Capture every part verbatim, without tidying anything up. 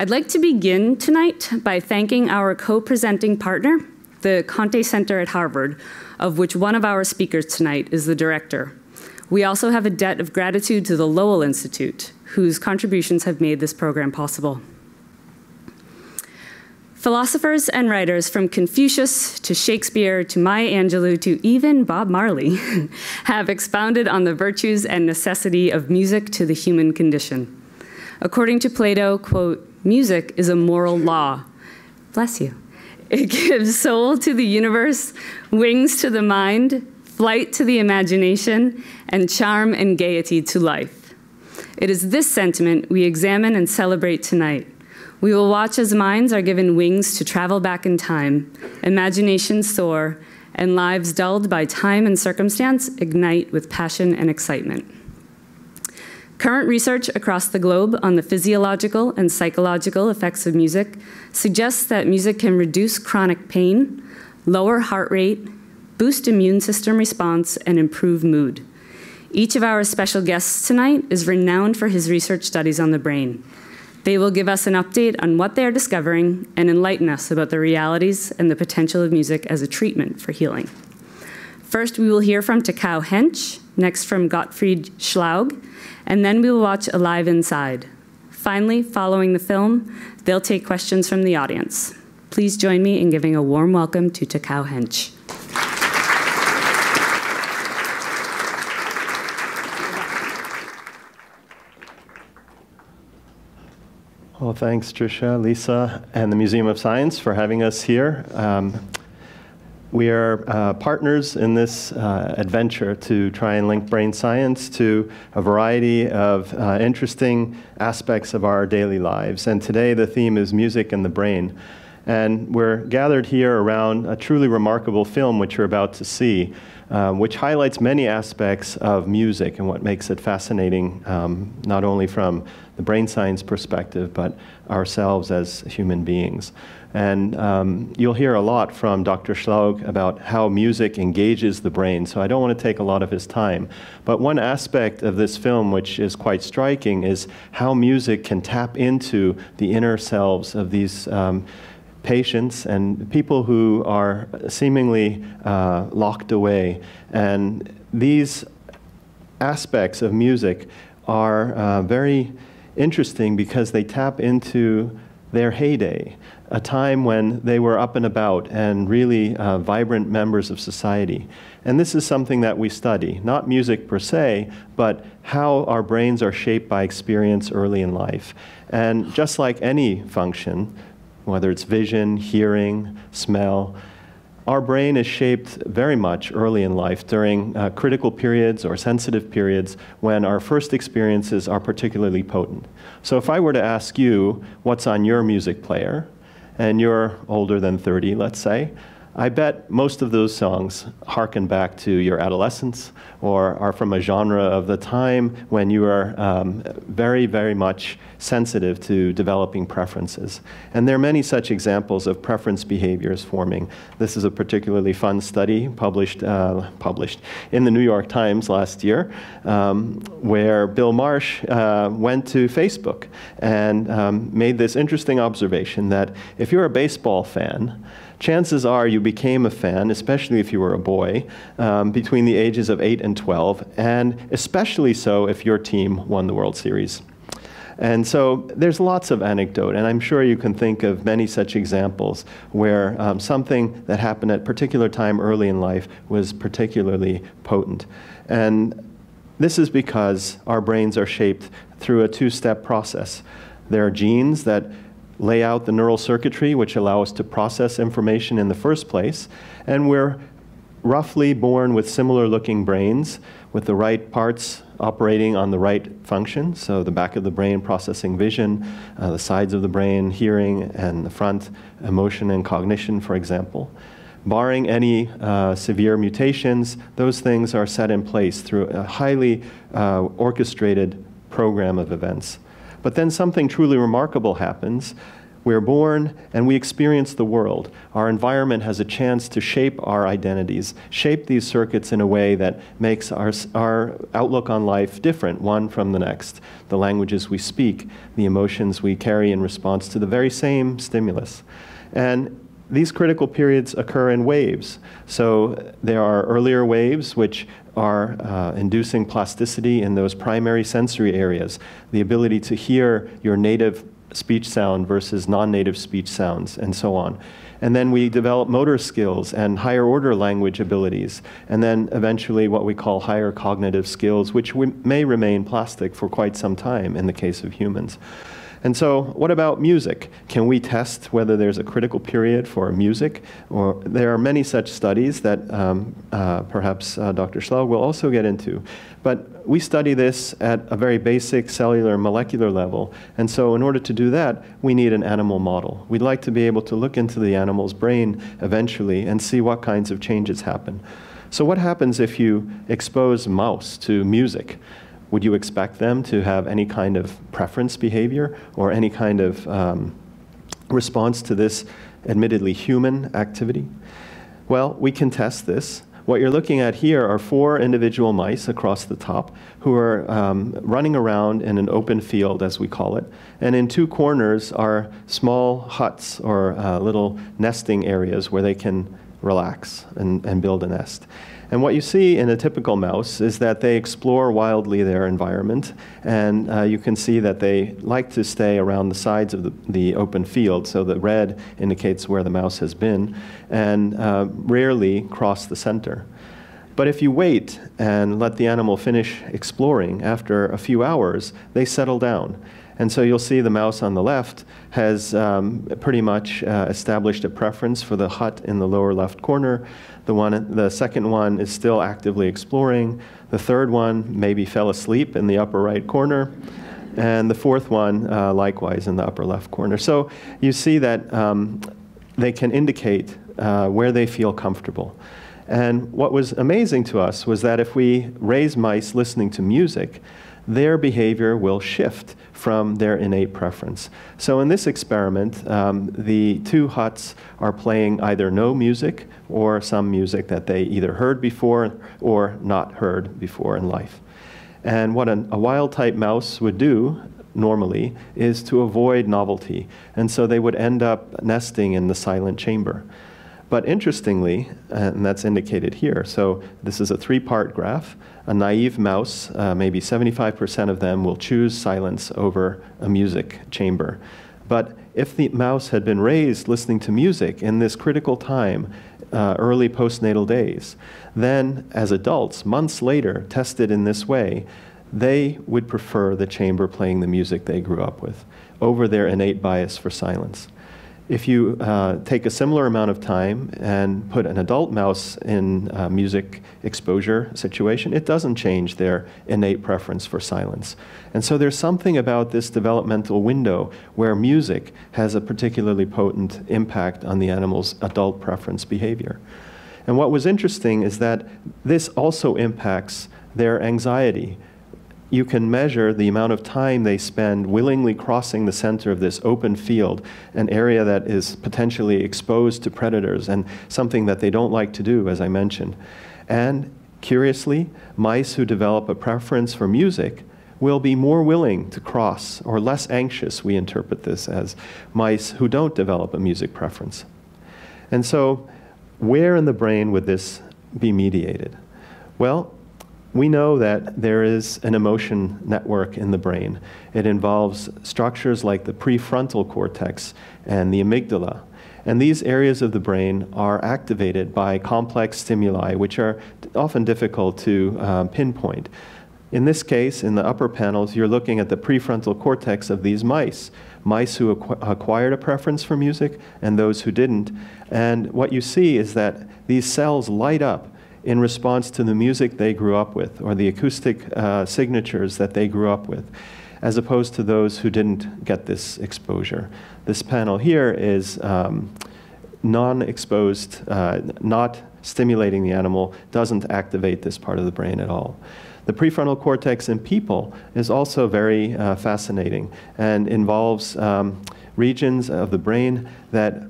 I'd like to begin tonight by thanking our co-presenting partner, the Conte Center at Harvard, of which one of our speakers tonight is the director. We also have a debt of gratitude to the Lowell Institute, whose contributions have made this program possible. Philosophers and writers from Confucius to Shakespeare to Maya Angelou to even Bob Marley have expounded on the virtues and necessity of music to the human condition. According to Plato, quote, "Music is a moral law." Bless you. "It gives soul to the universe, wings to the mind, flight to the imagination, and charm and gaiety to life." It is this sentiment we examine and celebrate tonight. We will watch as minds are given wings to travel back in time, imaginations soar, and lives dulled by time and circumstance ignite with passion and excitement. Current research across the globe on the physiological and psychological effects of music suggests that music can reduce chronic pain, lower heart rate, boost immune system response, and improve mood. Each of our special guests tonight is renowned for his research studies on the brain. They will give us an update on what they are discovering and enlighten us about the realities and the potential of music as a treatment for healing. First, we will hear from Takao Hensch, next from Gottfried Schlaug, and then we will watch Alive Inside. Finally, following the film, they'll take questions from the audience. Please join me in giving a warm welcome to Takao Hensch. Well, thanks, Tricia, Lisa, and the Museum of Science for having us here. Um, we are uh, partners in this uh, adventure to try and link brain science to a variety of uh, interesting aspects of our daily lives. And today the theme is music and the brain. And we're gathered here around a truly remarkable film which you're about to see, uh, which highlights many aspects of music and what makes it fascinating, um, not only from the brain science perspective, but ourselves as human beings. And um, you'll hear a lot from Doctor Schlaug about how music engages the brain, so I don't want to take a lot of his time. But one aspect of this film which is quite striking is how music can tap into the inner selves of these um, patients and people who are seemingly uh, locked away. And these aspects of music are uh, very interesting because they tap into their heyday, a time when they were up and about and really uh, vibrant members of society. And this is something that we study, not music per se, but how our brains are shaped by experience early in life. And just like any function, whether it's vision, hearing, smell, our brain is shaped very much early in life during uh, critical periods or sensitive periods when our first experiences are particularly potent. So if I were to ask you what's on your music player, and you're older than thirty, let's say, I bet most of those songs harken back to your adolescence or are from a genre of the time when you are um, very, very much sensitive to developing preferences. And there are many such examples of preference behaviors forming. This is a particularly fun study published, uh, published in the New York Times last year, um, where Bill Marsh uh, went to Facebook and um, made this interesting observation that if you're a baseball fan, chances are you became a fan, especially if you were a boy, um, between the ages of eight and twelve, and especially so if your team won the World Series. And so there's lots of anecdote, and I'm sure you can think of many such examples where um, something that happened at a particular time early in life was particularly potent. And this is because our brains are shaped through a two-step process. There are genes that lay out the neural circuitry which allow us to process information in the first place, and we're roughly born with similar looking brains with the right parts operating on the right function, so the back of the brain processing vision, uh, the sides of the brain hearing, and the front emotion and cognition, for example. Barring any uh, severe mutations, those things are set in place through a highly uh, orchestrated program of events. But then something truly remarkable happens We're born and we experience the world. Our environment has a chance to shape our identities, shape these circuits in a way that makes our, our outlook on life different, one from the next. The languages we speak, the emotions we carry in response to the very same stimulus. And these critical periods occur in waves. So there are earlier waves which are uh, inducing plasticity in those primary sensory areas, the ability to hear your native speech sound versus non-native speech sounds, and so on. And then we develop motor skills and higher order language abilities, and then eventually what we call higher cognitive skills, which we may remain plastic for quite some time in the case of humans. And so what about music? Can we test whether there's a critical period for music? Or there are many such studies that um, uh, perhaps uh, Doctor Schlaug will also get into. But we study this at a very basic cellular molecular level. And so in order to do that, we need an animal model. We'd like to be able to look into the animal's brain eventually and see what kinds of changes happen. So what happens if you expose mouse to music? Would you expect them to have any kind of preference behavior or any kind of um, response to this admittedly human activity? Well, we can test this. What you're looking at here are four individual mice across the top who are um, running around in an open field, as we call it. And in two corners are small huts or uh, little nesting areas where they can relax and, and build a nest. And what you see in a typical mouse is that they explore wildly their environment, and uh, you can see that they like to stay around the sides of the, the open field, so the red indicates where the mouse has been, and uh, rarely cross the center. But if you wait and let the animal finish exploring, after a few hours, they settle down. And so you'll see the mouse on the left has um, pretty much uh, established a preference for the hut in the lower left corner. The, one, the second one is still actively exploring. The third one maybe fell asleep in the upper right corner. And the fourth one, uh, likewise, in the upper left corner. So you see that um, they can indicate uh, where they feel comfortable. And what was amazing to us was that if we raise mice listening to music, their behavior will shift from their innate preference. So in this experiment, um, the two huts are playing either no music or some music that they either heard before or not heard before in life. And what an, a wild-type mouse would do normally is to avoid novelty. And so they would end up nesting in the silent chamber. But interestingly, and that's indicated here, so this is a three-part graph. A naive mouse, uh, maybe seventy-five percent of them will choose silence over a music chamber. But if the mouse had been raised listening to music in this critical time, uh, early postnatal days, then as adults, months later, tested in this way, they would prefer the chamber playing the music they grew up with over their innate bias for silence. If you uh, take a similar amount of time and put an adult mouse in a music exposure situation, it doesn't change their innate preference for silence. And so there's something about this developmental window where music has a particularly potent impact on the animal's adult preference behavior. And what was interesting is that this also impacts their anxiety. You can measure the amount of time they spend willingly crossing the center of this open field, an area that is potentially exposed to predators and something that they don't like to do, as I mentioned. And curiously, mice who develop a preference for music will be more willing to cross, or less anxious, we interpret this as, mice who don't develop a music preference. And so, where in the brain would this be mediated? Well, we know that there is an emotion network in the brain. It involves structures like the prefrontal cortex and the amygdala. And these areas of the brain are activated by complex stimuli, which are often difficult to uh, pinpoint. In this case, in the upper panels, you're looking at the prefrontal cortex of these mice, mice who acqu- acquired a preference for music and those who didn't. And what you see is that these cells light up in response to the music they grew up with, or the acoustic uh, signatures that they grew up with, as opposed to those who didn't get this exposure. This panel here is um, non-exposed, uh, not stimulating the animal, doesn't activate this part of the brain at all. The prefrontal cortex in people is also very uh, fascinating and involves um, regions of the brain that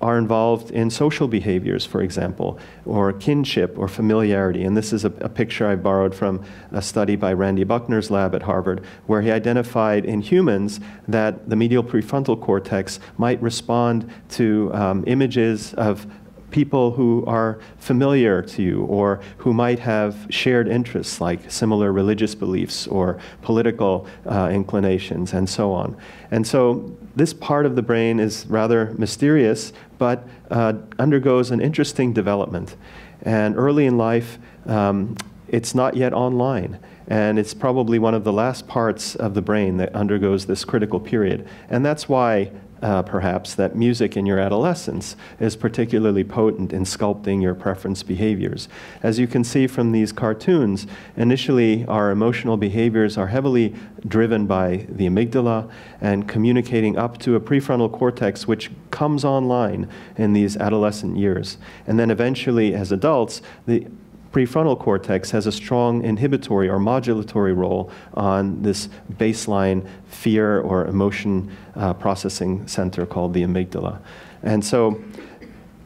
are involved in social behaviors, for example, or kinship or familiarity. And this is a, a picture I borrowed from a study by Randy Buckner's lab at Harvard, where he identified in humans that the medial prefrontal cortex might respond to um, images of people who are familiar to you or who might have shared interests like similar religious beliefs or political uh, inclinations and so on. And so this part of the brain is rather mysterious but uh, undergoes an interesting development. And early in life, um, it's not yet online. And it's probably one of the last parts of the brain that undergoes this critical period. And that's why Uh, perhaps that music in your adolescence is particularly potent in sculpting your preference behaviors. As you can see from these cartoons, initially our emotional behaviors are heavily driven by the amygdala and communicating up to a prefrontal cortex which comes online in these adolescent years. And then eventually, as adults, the prefrontal cortex has a strong inhibitory or modulatory role on this baseline fear or emotion uh, processing center called the amygdala. And so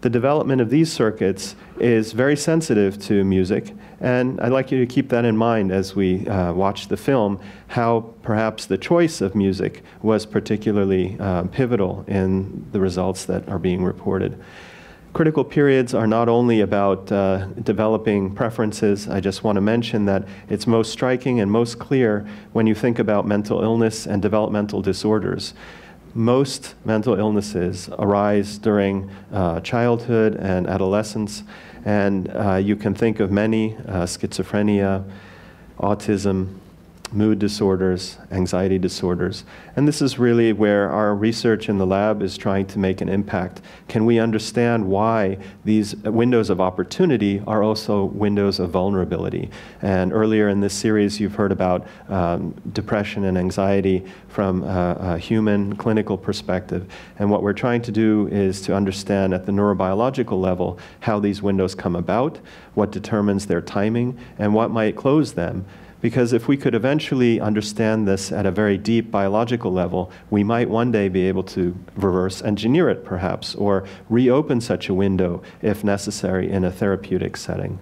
the development of these circuits is very sensitive to music, and I'd like you to keep that in mind as we uh, watch the film, how perhaps the choice of music was particularly uh, pivotal in the results that are being reported. Critical periods are not only about uh, developing preferences. I just want to mention that it's most striking and most clear when you think about mental illness and developmental disorders. Most mental illnesses arise during uh, childhood and adolescence, and uh, you can think of many, uh, schizophrenia, autism, mood disorders, anxiety disorders. And this is really where our research in the lab is trying to make an impact. Can we understand why these windows of opportunity are also windows of vulnerability? And earlier in this series, you've heard about um, depression and anxiety from a, a human clinical perspective. And what we're trying to do is to understand at the neurobiological level how these windows come about, what determines their timing, and what might close them. Because if we could eventually understand this at a very deep biological level, we might one day be able to reverse engineer it, perhaps, or reopen such a window if necessary in a therapeutic setting.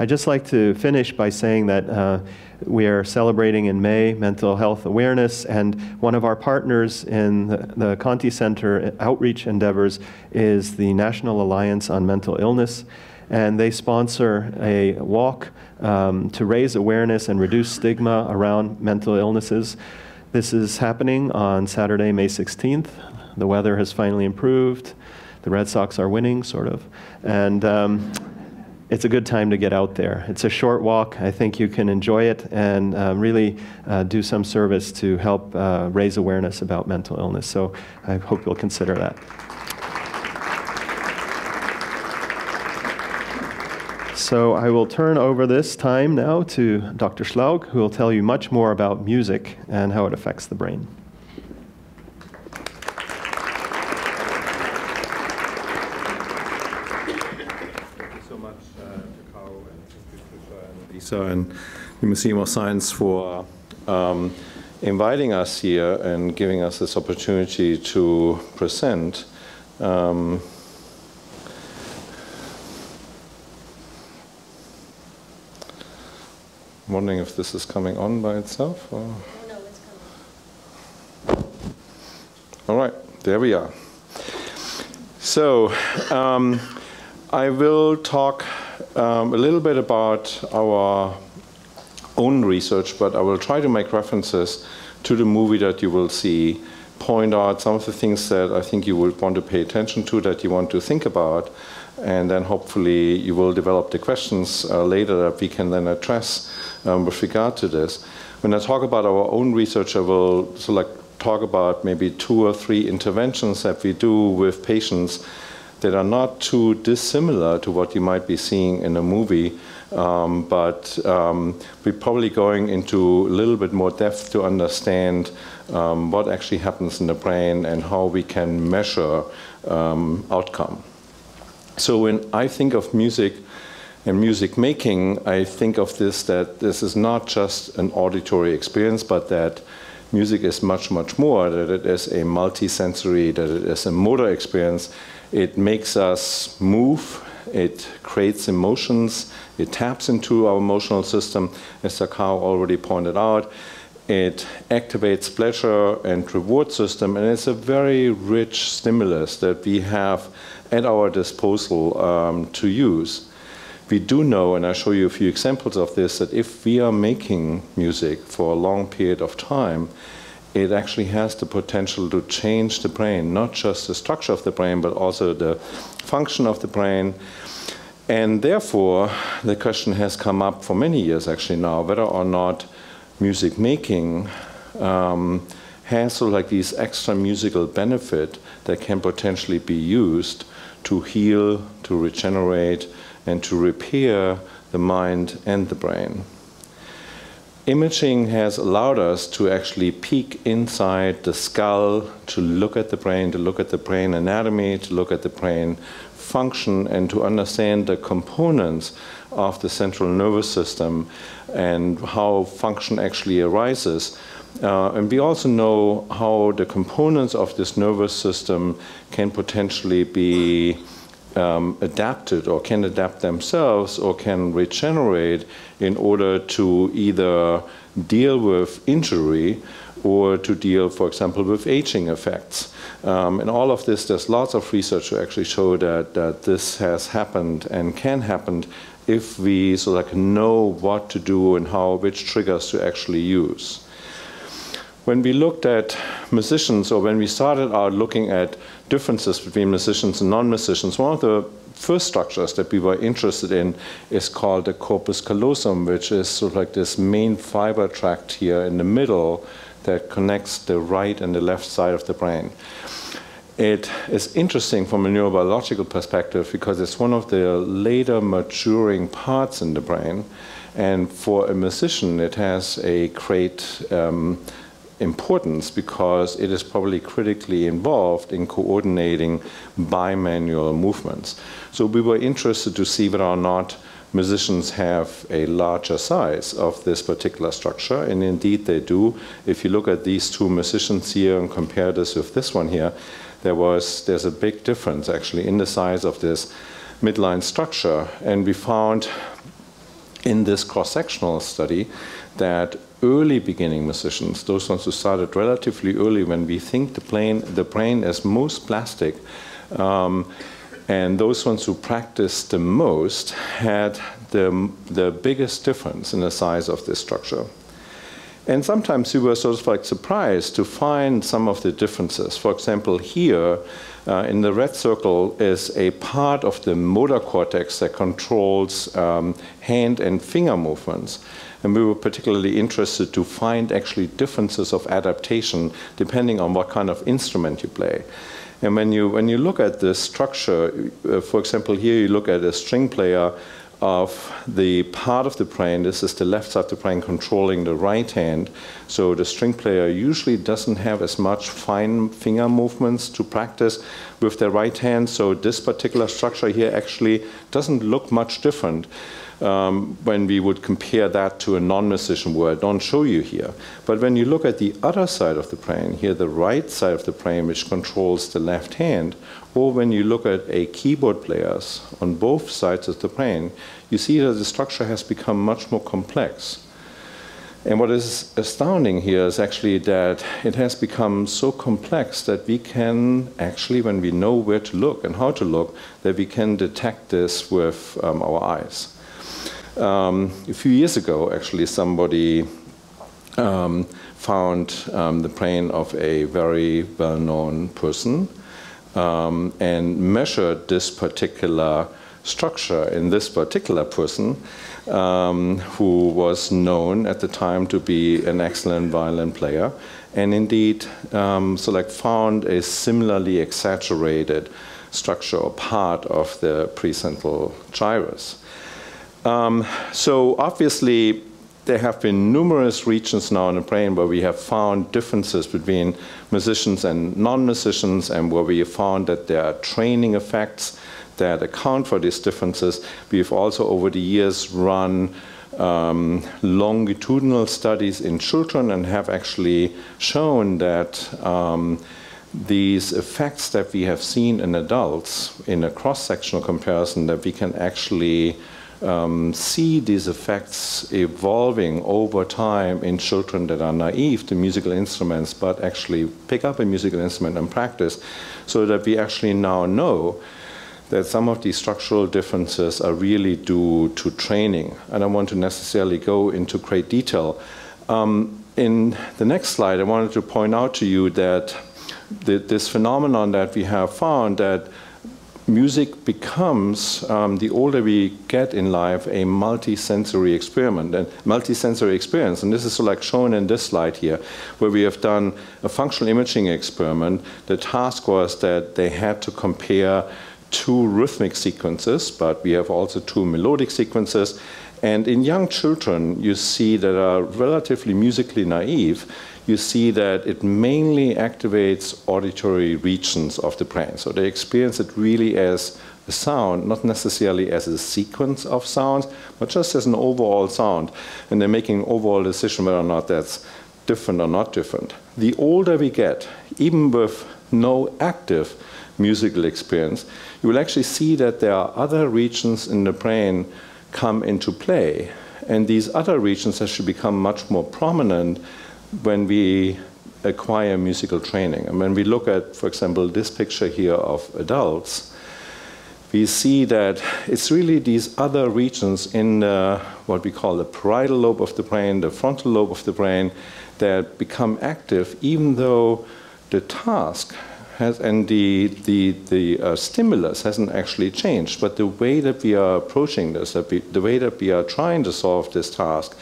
I'd just like to finish by saying that uh, we are celebrating in May mental health awareness, and one of our partners in the, the Conte Center outreach endeavors is the National Alliance on Mental Illness. And they sponsor a walk um, to raise awareness and reduce stigma around mental illnesses. This is happening on Saturday, May sixteenth. The weather has finally improved. The Red Sox are winning, sort of. And um, it's a good time to get out there. It's a short walk. I think you can enjoy it and uh, really uh, do some service to help uh, raise awareness about mental illness. So I hope you'll consider that. So I will turn over this time now to Doctor Schlaug, who will tell you much more about music and how it affects the brain. Thank you so much, uh, Takao and Lisa and the Museum of Science for um, inviting us here and giving us this opportunity to present. Um, I'm wondering if this is coming on by itself, or? Oh, no, it's coming. All right, there we are. So um, I will talk um, a little bit about our own research, but I will try to make references to the movie that you will see, point out some of the things that I think you would want to pay attention to, that you want to think about, and then hopefully you will develop the questions uh, later that we can then address um, with regard to this. When I talk about our own research, I will so like, talk about maybe two or three interventions that we do with patients that are not too dissimilar to what you might be seeing in a movie, um, but um, we're probably going into a little bit more depth to understand um, what actually happens in the brain and how we can measure um, outcome. So when I think of music and music making, I think of this, that this is not just an auditory experience, but that music is much, much more, that it is a multisensory, that it is a motor experience. It makes us move, it creates emotions, it taps into our emotional system, as Takao already pointed out. It activates pleasure and reward system, and it's a very rich stimulus that we have at our disposal um, to use. We do know, and I'll show you a few examples of this, that if we are making music for a long period of time, it actually has the potential to change the brain, not just the structure of the brain, but also the function of the brain. And therefore, the question has come up for many years actually now, whether or not music making um, has sort of like these extra musical benefit that can potentially be used to heal, to regenerate, and to repair the mind and the brain. Imaging has allowed us to actually peek inside the skull, to look at the brain, to look at the brain anatomy, to look at the brain function, and to understand the components of the central nervous system and how function actually arises. Uh, and we also know how the components of this nervous system can potentially be um, adapted, or can adapt themselves, or can regenerate in order to either deal with injury or to deal, for example, with aging effects. Um, and all of this, there's lots of research to actually show that, that this has happened and can happen if we so like know what to do and how, which triggers to actually use. When we looked at musicians, or when we started out looking at differences between musicians and non-musicians, one of the first structures that we were interested in is called the corpus callosum, which is sort of like this main fiber tract here in the middle that connects the right and the left side of the brain. It is interesting from a neurobiological perspective because it's one of the later maturing parts in the brain, and for a musician it has a great um, importance because it is probably critically involved in coordinating bimanual movements. So we were interested to see whether or not musicians have a larger size of this particular structure, and indeed they do. If you look at these two musicians here and compare this with this one here, There was, there's a big difference actually in the size of this midline structure. And we found in this cross-sectional study that early beginning musicians, those ones who started relatively early when we think the brain, the brain is most plastic, um, and those ones who practiced the most had the, the biggest difference in the size of this structure. And sometimes we were sort of like surprised to find some of the differences. For example, here uh, in the red circle is a part of the motor cortex that controls um, hand and finger movements. And we were particularly interested to find actually differences of adaptation depending on what kind of instrument you play. And when you, when you look at this structure, uh, for example, here you look at a string player of the part of the brain, this is the left side of the brain controlling the right hand, so the string player usually doesn't have as much fine finger movements to practice with their right hand, so this particular structure here actually doesn't look much different um, when we would compare that to a non-musician where I don't show you here. But when you look at the other side of the brain, here the right side of the brain which controls the left hand, or when you look at a keyboard players on both sides of the brain, you see that the structure has become much more complex. And what is astounding here is actually that it has become so complex that we can actually, when we know where to look and how to look, that we can detect this with um, our eyes. Um, a few years ago, actually, somebody um, found um, the brain of a very well-known person Um, and measured this particular structure in this particular person um, who was known at the time to be an excellent violin player, and indeed um, so like found a similarly exaggerated structure or part of the precentral gyrus. Um, so obviously there have been numerous regions now in the brain where we have found differences between musicians and non-musicians, and where we have found that there are training effects that account for these differences. We've also over the years run um, longitudinal studies in children and have actually shown that um, these effects that we have seen in adults in a cross-sectional comparison, that we can actually um, see these effects evolving over time in children that are naive to musical instruments but actually pick up a musical instrument and practice, so that we actually now know that some of these structural differences are really due to training. I don't want to necessarily go into great detail. Um, in the next slide, I wanted to point out to you that th this phenomenon that we have found, that music becomes, um, the older we get in life, a multi-sensory experiment and multi-sensory experience. And this is like shown in this slide here, where we have done a functional imaging experiment. The task was that they had to compare two rhythmic sequences, but we have also two melodic sequences. And in young children, you see that are relatively musically naive, you see that it mainly activates auditory regions of the brain. So they experience it really as a sound, not necessarily as a sequence of sounds, but just as an overall sound. And they're making an overall decision whether or not that's different or not different. The older we get, even with no active musical experience, you will actually see that there are other regions in the brain come into play. And these other regions actually become much more prominent when we acquire musical training. And when we look at, for example, this picture here of adults, we see that it's really these other regions in the, what we call the parietal lobe of the brain, the frontal lobe of the brain, that become active, even though the task Has, and the, the, the uh, stimulus hasn't actually changed. But the way that we are approaching this, that we, the way that we are trying to solve this task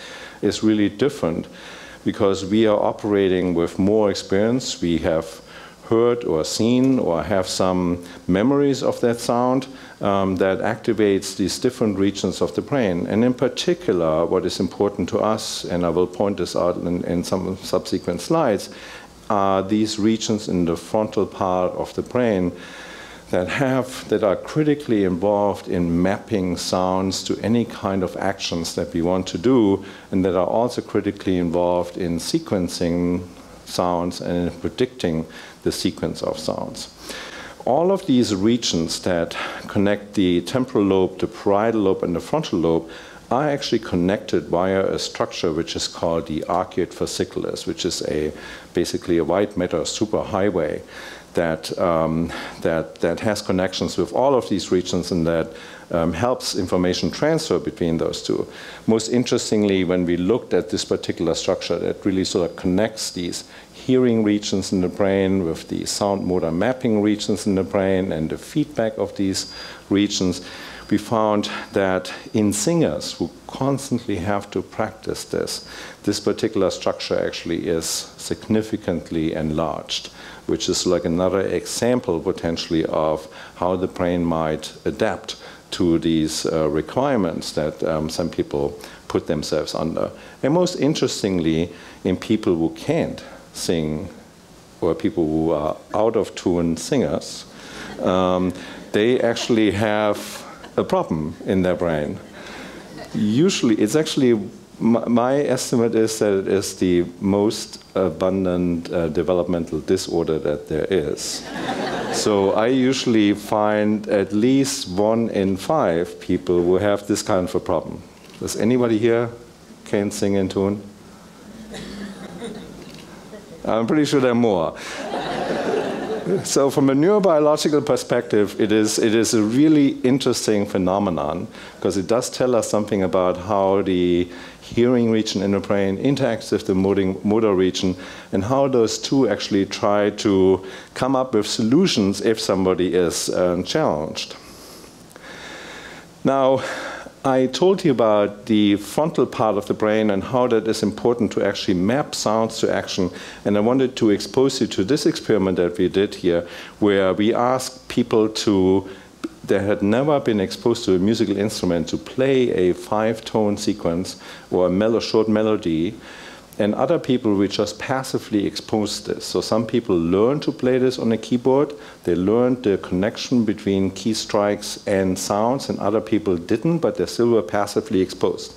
is really different, because we are operating with more experience. We have heard or seen or have some memories of that sound um, that activates these different regions of the brain. And in particular, what is important to us, and I will point this out in, in some subsequent slides, are these regions in the frontal part of the brain that have, that are critically involved in mapping sounds to any kind of actions that we want to do, and that are also critically involved in sequencing sounds and in predicting the sequence of sounds. All of these regions that connect the temporal lobe, the parietal lobe, and the frontal lobe are actually connected via a structure which is called the arcuate fasciculus, which is a basically a white matter superhighway that, um, that, that has connections with all of these regions, and that um, helps information transfer between those two. Most interestingly, when we looked at this particular structure that really sort of connects these hearing regions in the brain with the sound motor mapping regions in the brain and the feedback of these regions, we found that in singers who constantly have to practice this, this particular structure actually is significantly enlarged, which is like another example potentially of how the brain might adapt to these uh, requirements that um, some people put themselves under. And most interestingly, in people who can't sing, or people who are out of tune singers, um, they actually have a problem in their brain. Usually, it's actually, my, my estimate is that it is the most abundant uh, developmental disorder that there is. So I usually find at least one in five people who have this kind of a problem. Does anybody here can sing in tune? I'm pretty sure there are more. So from a neurobiological perspective, it is, it is a really interesting phenomenon, because it does tell us something about how the hearing region in the brain interacts with the motor region, and how those two actually try to come up with solutions if somebody is um, challenged. Now, I told you about the frontal part of the brain and how that is important to actually map sounds to action. And I wanted to expose you to this experiment that we did here, where we asked people to, that had never been exposed to a musical instrument, to play a five-tone sequence or a mel- short melody. And other people, we just passively exposed this. So some people learn to play this on a keyboard. They learned the connection between key strikes and sounds, and other people didn't, but they still were passively exposed.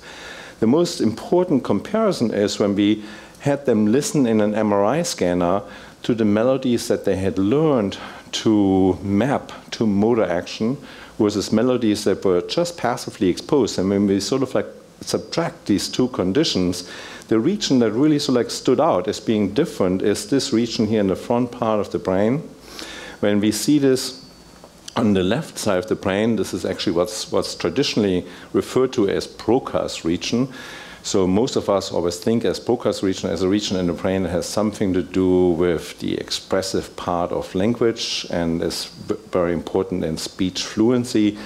The most important comparison is when we had them listen in an M R I scanner to the melodies that they had learned to map to motor action versus melodies that were just passively exposed. And when we sort of like subtract these two conditions, the region that really sort of like stood out as being different is this region here in the front part of the brain. When we see this on the left side of the brain, this is actually what's, what's traditionally referred to as Broca's region. So most of us always think as Broca's region as a region in the brain that has something to do with the expressive part of language and is very important in speech fluency.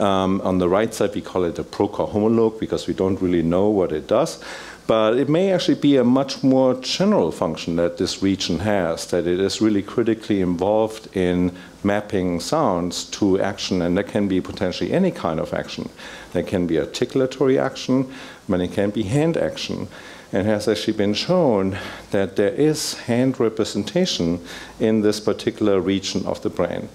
Um, on the right side, we call it the Broca homologue because we don't really know what it does. But it may actually be a much more general function that this region has, that it is really critically involved in mapping sounds to action, and that can be potentially any kind of action. That can be articulatory action, but it can be hand action. And has actually been shown that there is hand representation in this particular region of the brain.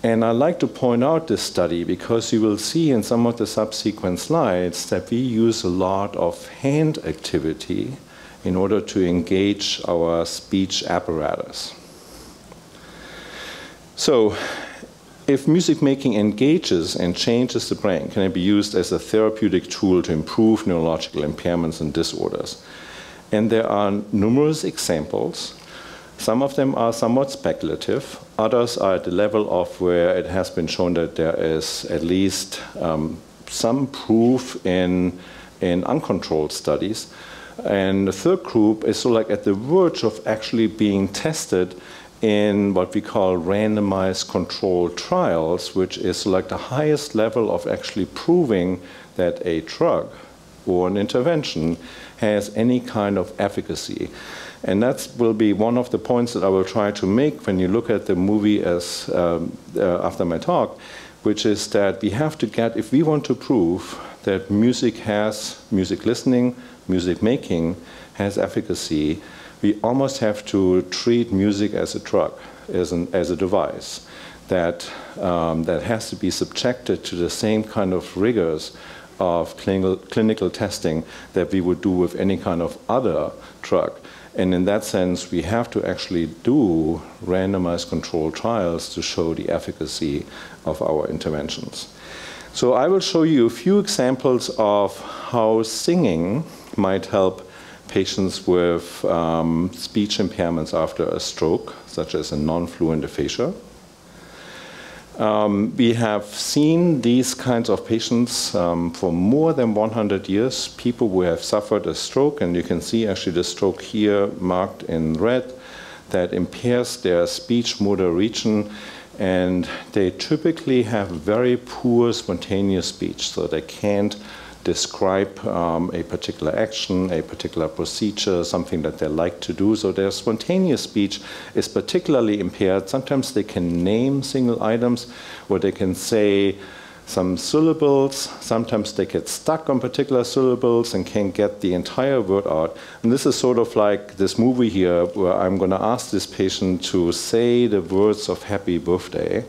And I like to point out this study because you will see in some of the subsequent slides that we use a lot of hand activity in order to engage our speech apparatus. So, if music making engages and changes the brain, can it be used as a therapeutic tool to improve neurological impairments and disorders? And there are numerous examples. Some of them are somewhat speculative. Others are at the level of where it has been shown that there is at least um, some proof in, in uncontrolled studies. And the third group is sort of like at the verge of actually being tested in what we call randomized controlled trials, which is like the highest level of actually proving that a drug or an intervention has any kind of efficacy. And that will be one of the points that I will try to make when you look at the movie as, um, uh, after my talk, which is that we have to get, if we want to prove that music has, music listening, music making has efficacy, we almost have to treat music as a drug, as, an, as a device that, um, that has to be subjected to the same kind of rigors of clinical, clinical testing that we would do with any kind of other drug. And in that sense, we have to actually do randomized controlled trials to show the efficacy of our interventions. So I will show you a few examples of how singing might help patients with um, speech impairments after a stroke, such as a non-fluent aphasia. Um, we have seen these kinds of patients um, for more than one hundred years, people who have suffered a stroke, and you can see actually the stroke here marked in red that impairs their speech motor region, and they typically have very poor spontaneous speech, so they can't describe um, a particular action, a particular procedure, something that they like to do. So their spontaneous speech is particularly impaired. Sometimes they can name single items, or they can say some syllables. Sometimes they get stuck on particular syllables and can't get the entire word out. And this is sort of like this movie here, where I'm going to ask this patient to say the words of happy birthday.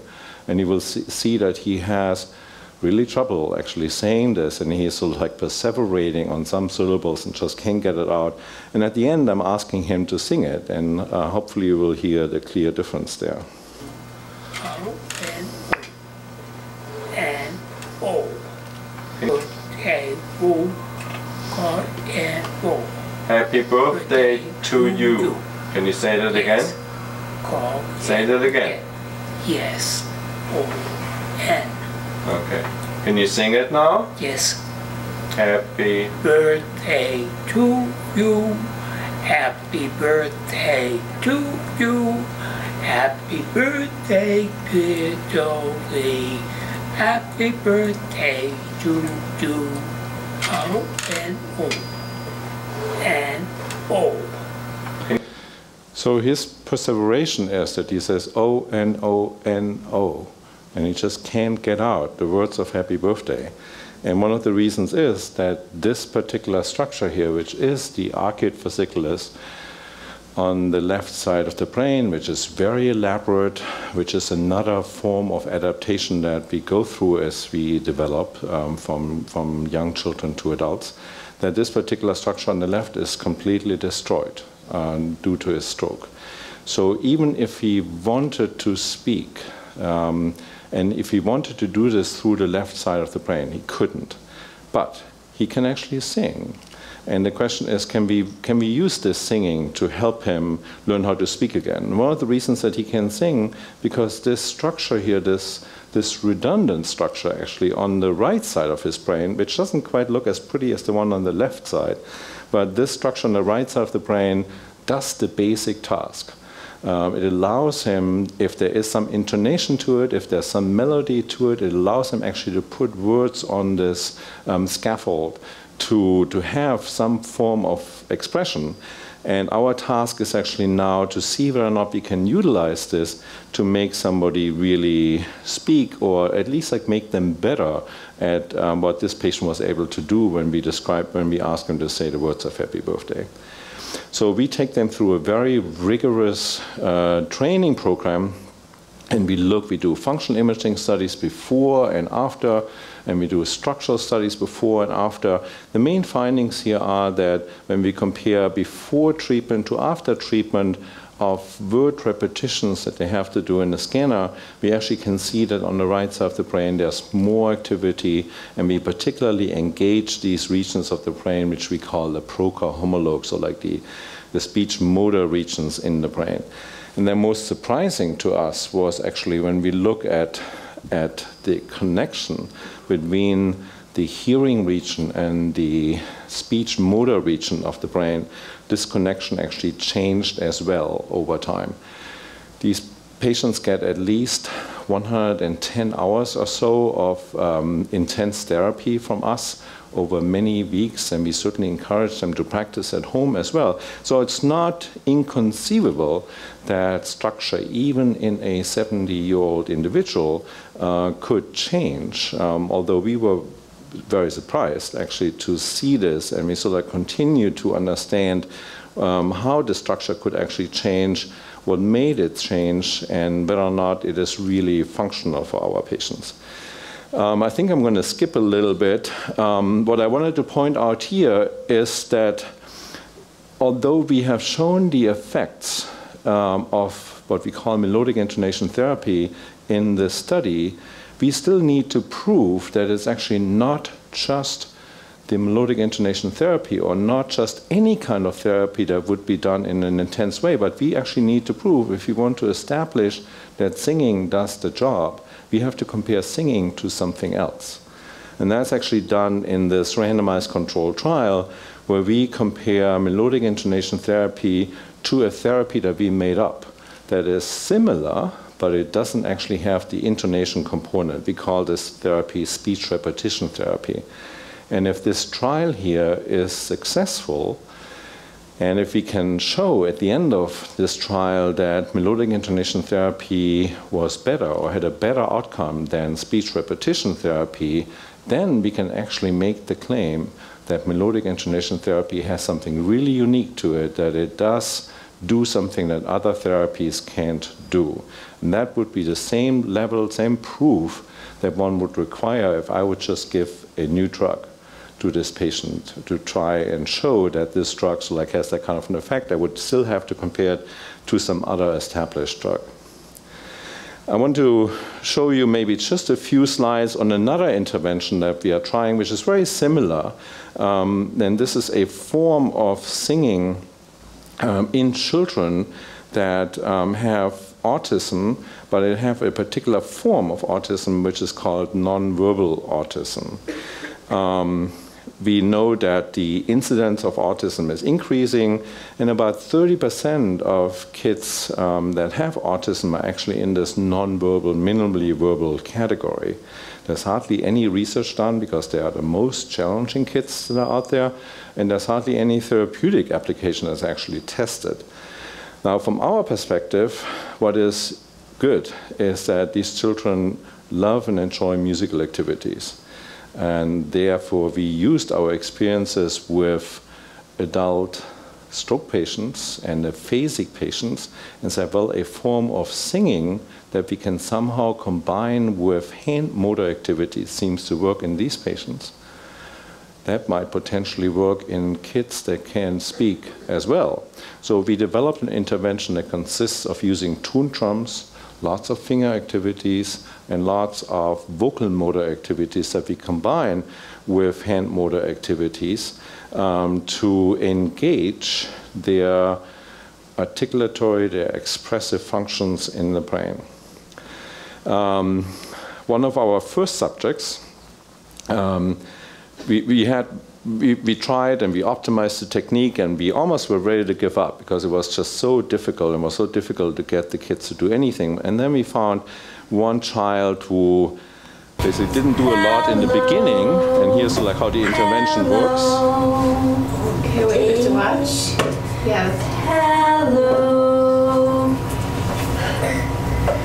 And you will see that he has really trouble actually saying this, and he's sort of like perseverating on some syllables and just can't get it out. And at the end, I'm asking him to sing it, and uh, hopefully you will hear the clear difference there. Happy birthday to you. Can you say that again? Say that again. Yes. Okay. Can you sing it now? Yes. Happy birthday to you. Happy birthday to you. Happy birthday, dear Dolly. Happy birthday to you. Oh, and oh. And oh. So his perseveration is that he says, oh, and oh, and oh. And he just can't get out the words of happy birthday. And one of the reasons is that this particular structure here, which is the arcuate fasciculus on the left side of the brain, which is very elaborate, which is another form of adaptation that we go through as we develop um, from, from young children to adults, that this particular structure on the left is completely destroyed uh, due to his stroke. So even if he wanted to speak, um, and if he wanted to do this through the left side of the brain, he couldn't. But he can actually sing. And the question is, can we, can we use this singing to help him learn how to speak again? One of the reasons that he can sing, because this structure here, this, this redundant structure actually on the right side of his brain, which doesn't quite look as pretty as the one on the left side, but this structure on the right side of the brain does the basic task. Um, it allows him, if there is some intonation to it, if there's some melody to it, it allows him actually to put words on this um, scaffold to, to have some form of expression. And our task is actually now to see whether or not we can utilize this to make somebody really speak, or at least like make them better at um, what this patient was able to do when we describe, when we ask them to say the words of happy birthday. So we take them through a very rigorous uh, training program, and we look, we do functional imaging studies before and after, and we do structural studies before and after. The main findings here are that when we compare before treatment to after treatment of word repetitions that they have to do in the scanner, we actually can see that on the right side of the brain there's more activity, and we particularly engage these regions of the brain which we call the Broca homologue, so like the, the speech motor regions in the brain. And then most surprising to us was actually when we look at, at the connection between the hearing region and the speech motor region of the brain, this connection actually changed as well over time. These patients get at least one hundred ten hours or so of um, intense therapy from us over many weeks, and we certainly encourage them to practice at home as well. So it's not inconceivable that structure, even in a seventy-year-old individual, uh, could change, um, although we were very surprised actually to see this, and we sort of continue to understand um, how the structure could actually change, what made it change, and whether or not it is really functional for our patients. Um, I think I'm going to skip a little bit. Um, what I wanted to point out here is that although we have shown the effects um, of what we call melodic intonation therapy in this study, we still need to prove that it's actually not just the melodic intonation therapy, or not just any kind of therapy that would be done in an intense way, but we actually need to prove, if we want to establish that singing does the job, we have to compare singing to something else. And that's actually done in this randomized controlled trial, where we compare melodic intonation therapy to a therapy that we made up that is similar, but it doesn't actually have the intonation component. We call this therapy speech repetition therapy. And if this trial here is successful, and if we can show at the end of this trial that melodic intonation therapy was better, or had a better outcome than speech repetition therapy, then we can actually make the claim that melodic intonation therapy has something really unique to it, that it does do something that other therapies can't do. And that would be the same level, same proof that one would require if I would just give a new drug to this patient to try and show that this drug so like has that kind of an effect. I would still have to compare it to some other established drug. I want to show you maybe just a few slides on another intervention that we are trying, which is very similar. Um, and this is a form of singing Um, in children that um, have autism, but they have a particular form of autism which is called nonverbal autism. Um, we know that the incidence of autism is increasing, and about thirty percent of kids um, that have autism are actually in this nonverbal, minimally verbal category. There's hardly any research done because they are the most challenging kids that are out there, and there's hardly any therapeutic application that's actually tested. Now, from our perspective, what is good is that these children love and enjoy musical activities, and therefore we used our experiences with adult stroke patients and aphasic patients and said, well, a form of singing that we can somehow combine with hand motor activity seems to work in these patients. that might potentially work in kids that can speak as well. So we developed an intervention that consists of using tune drums, lots of finger activities, and lots of vocal motor activities that we combine with hand motor activities um, to engage their articulatory, their expressive functions in the brain. Um, one of our first subjects, um, we, we had We, we tried and we optimized the technique, and we almost were ready to give up because it was just so difficult and was so difficult to get the kids to do anything. And then we found one child who basically didn't do a lot in the beginning, and here's like how the intervention works. Okay, wait, you have to watch. Yeah. Hello.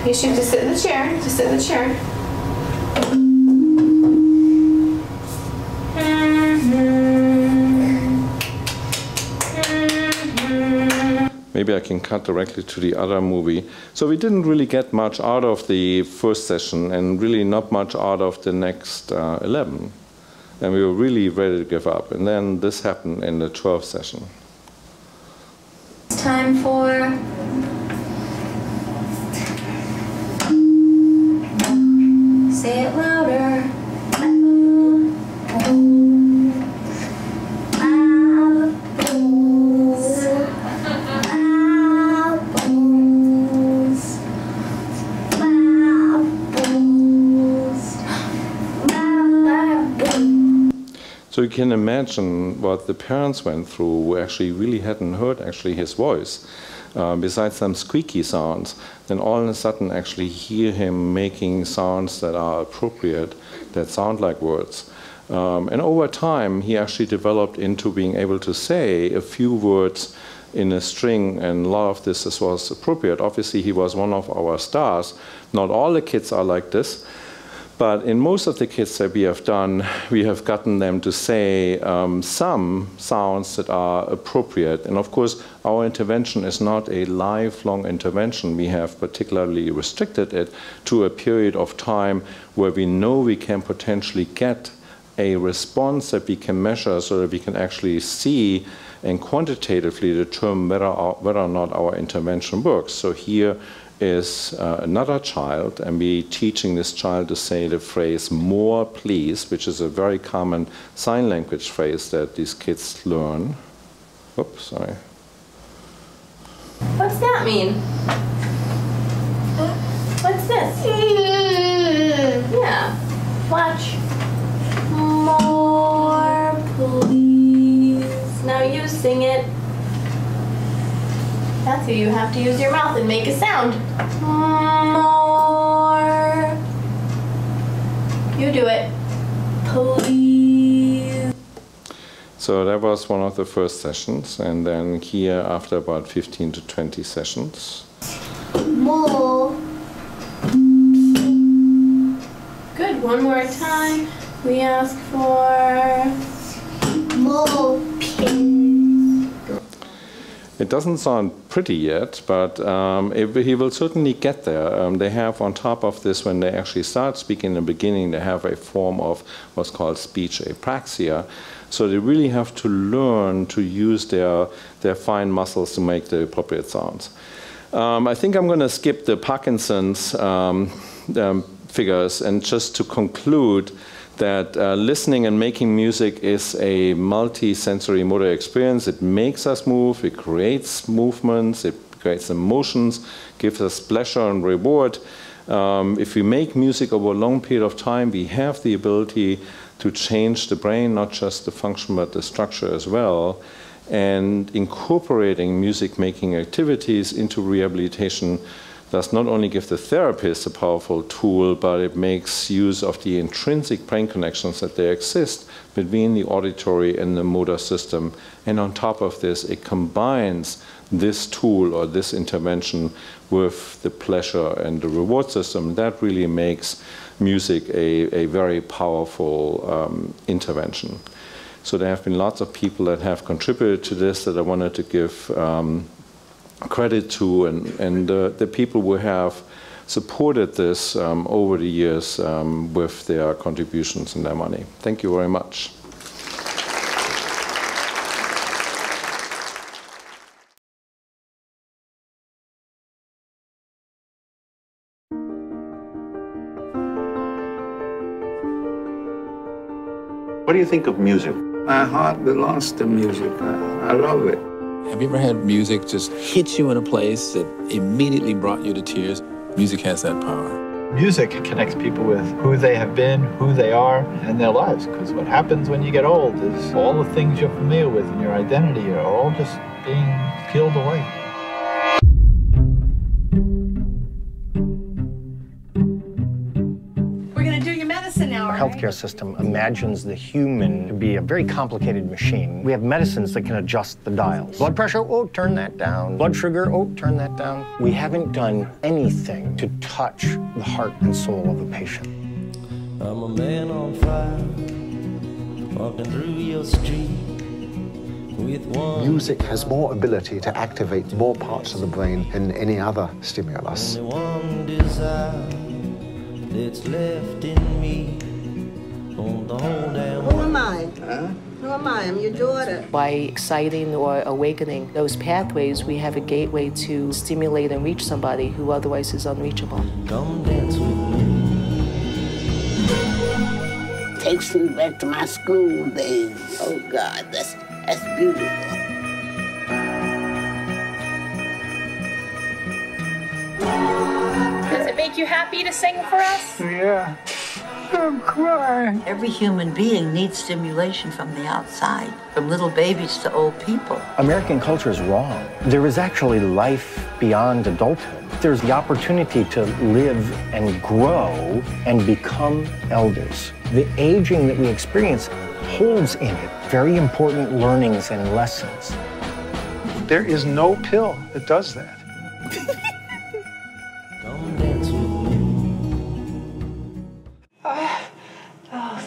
You should just sit in the chair, just sit in the chair. Maybe I can cut directly to the other movie. So we didn't really get much out of the first session, and really not much out of the next uh, eleven. And we were really ready to give up. And then this happened in the twelfth session. It's time for... Say it louder. So you can imagine what the parents went through, who actually really hadn't heard actually his voice, uh, besides some squeaky sounds. Then all of a sudden actually hear him making sounds that are appropriate, that sound like words. Um, and over time, he actually developed into being able to say a few words in a string, and a lot of this was appropriate. Obviously, he was one of our stars. Not all the kids are like this. But in most of the kids that we have done, we have gotten them to say um, some sounds that are appropriate. And of course, our intervention is not a lifelong intervention. We have particularly restricted it to a period of time where we know we can potentially get a response that we can measure, so that we can actually see and quantitatively determine whether or, whether or not our intervention works. So here is uh, another child, and we're teaching this child to say the phrase "more please," which is a very common sign language phrase that these kids learn. Oops, sorry. What's that mean? What's this? Yeah. Watch. More please. Now you sing it. That's who you have to use your mouth and make a sound. More. You do it. Please. So that was one of the first sessions. And then here, after about fifteen to twenty sessions. More. Good. One more time. We ask for... More. Please. It doesn't sound pretty yet, but um, it, he will certainly get there. Um, they have on top of this, when they actually start speaking in the beginning, they have a form of what's called speech apraxia. So they really have to learn to use their, their fine muscles to make the appropriate sounds. Um, I think I'm going to skip the Parkinson's um, um, figures, and just to conclude that uh, listening and making music is a multi-sensory motor experience. It makes us move, it creates movements, it creates emotions, gives us pleasure and reward. Um, if we make music over a long period of time, we have the ability to change the brain, not just the function, but the structure as well. And incorporating music-making activities into rehabilitation does not only give the therapist a powerful tool, but it makes use of the intrinsic brain connections that there exist between the auditory and the motor system. And on top of this, it combines this tool or this intervention with the pleasure and the reward system. That really makes music a, a very powerful um, intervention. So there have been lots of people that have contributed to this that I wanted to give um, credit to, and, and uh, the people who have supported this um, over the years um, with their contributions and their money. Thank you very much. What do you think of music? My heart belongs to music. I, I love it. Have you ever had music just hit you in a place that immediately brought you to tears? Music has that power. Music connects people with who they have been, who they are, and their lives. Because what happens when you get old is all the things you're familiar with and your identity are all just being peeled away. The healthcare system imagines the human to be a very complicated machine. We have medicines that can adjust the dials. Blood pressure, oh, turn that down. Blood sugar, oh, turn that down. We haven't done anything to touch the heart and soul of a patient. I'm a man on fire, walking through your street with one. Music has more ability to activate more parts of the brain than any other stimulus. Only one desire that's left in me. Who am I? Huh? Who am I? I'm your daughter. By exciting or awakening those pathways, we have a gateway to stimulate and reach somebody who otherwise is unreachable. Come dance with me. Takes me back to my school days. Oh, God, that's, that's beautiful. Does it make you happy to sing for us? Yeah. I'm crying. Every human being needs stimulation from the outside, from little babies to old people. American culture is wrong. There is actually life beyond adulthood. There's the opportunity to live and grow and become elders. The aging that we experience holds in it very important learnings and lessons. There is no pill that does that.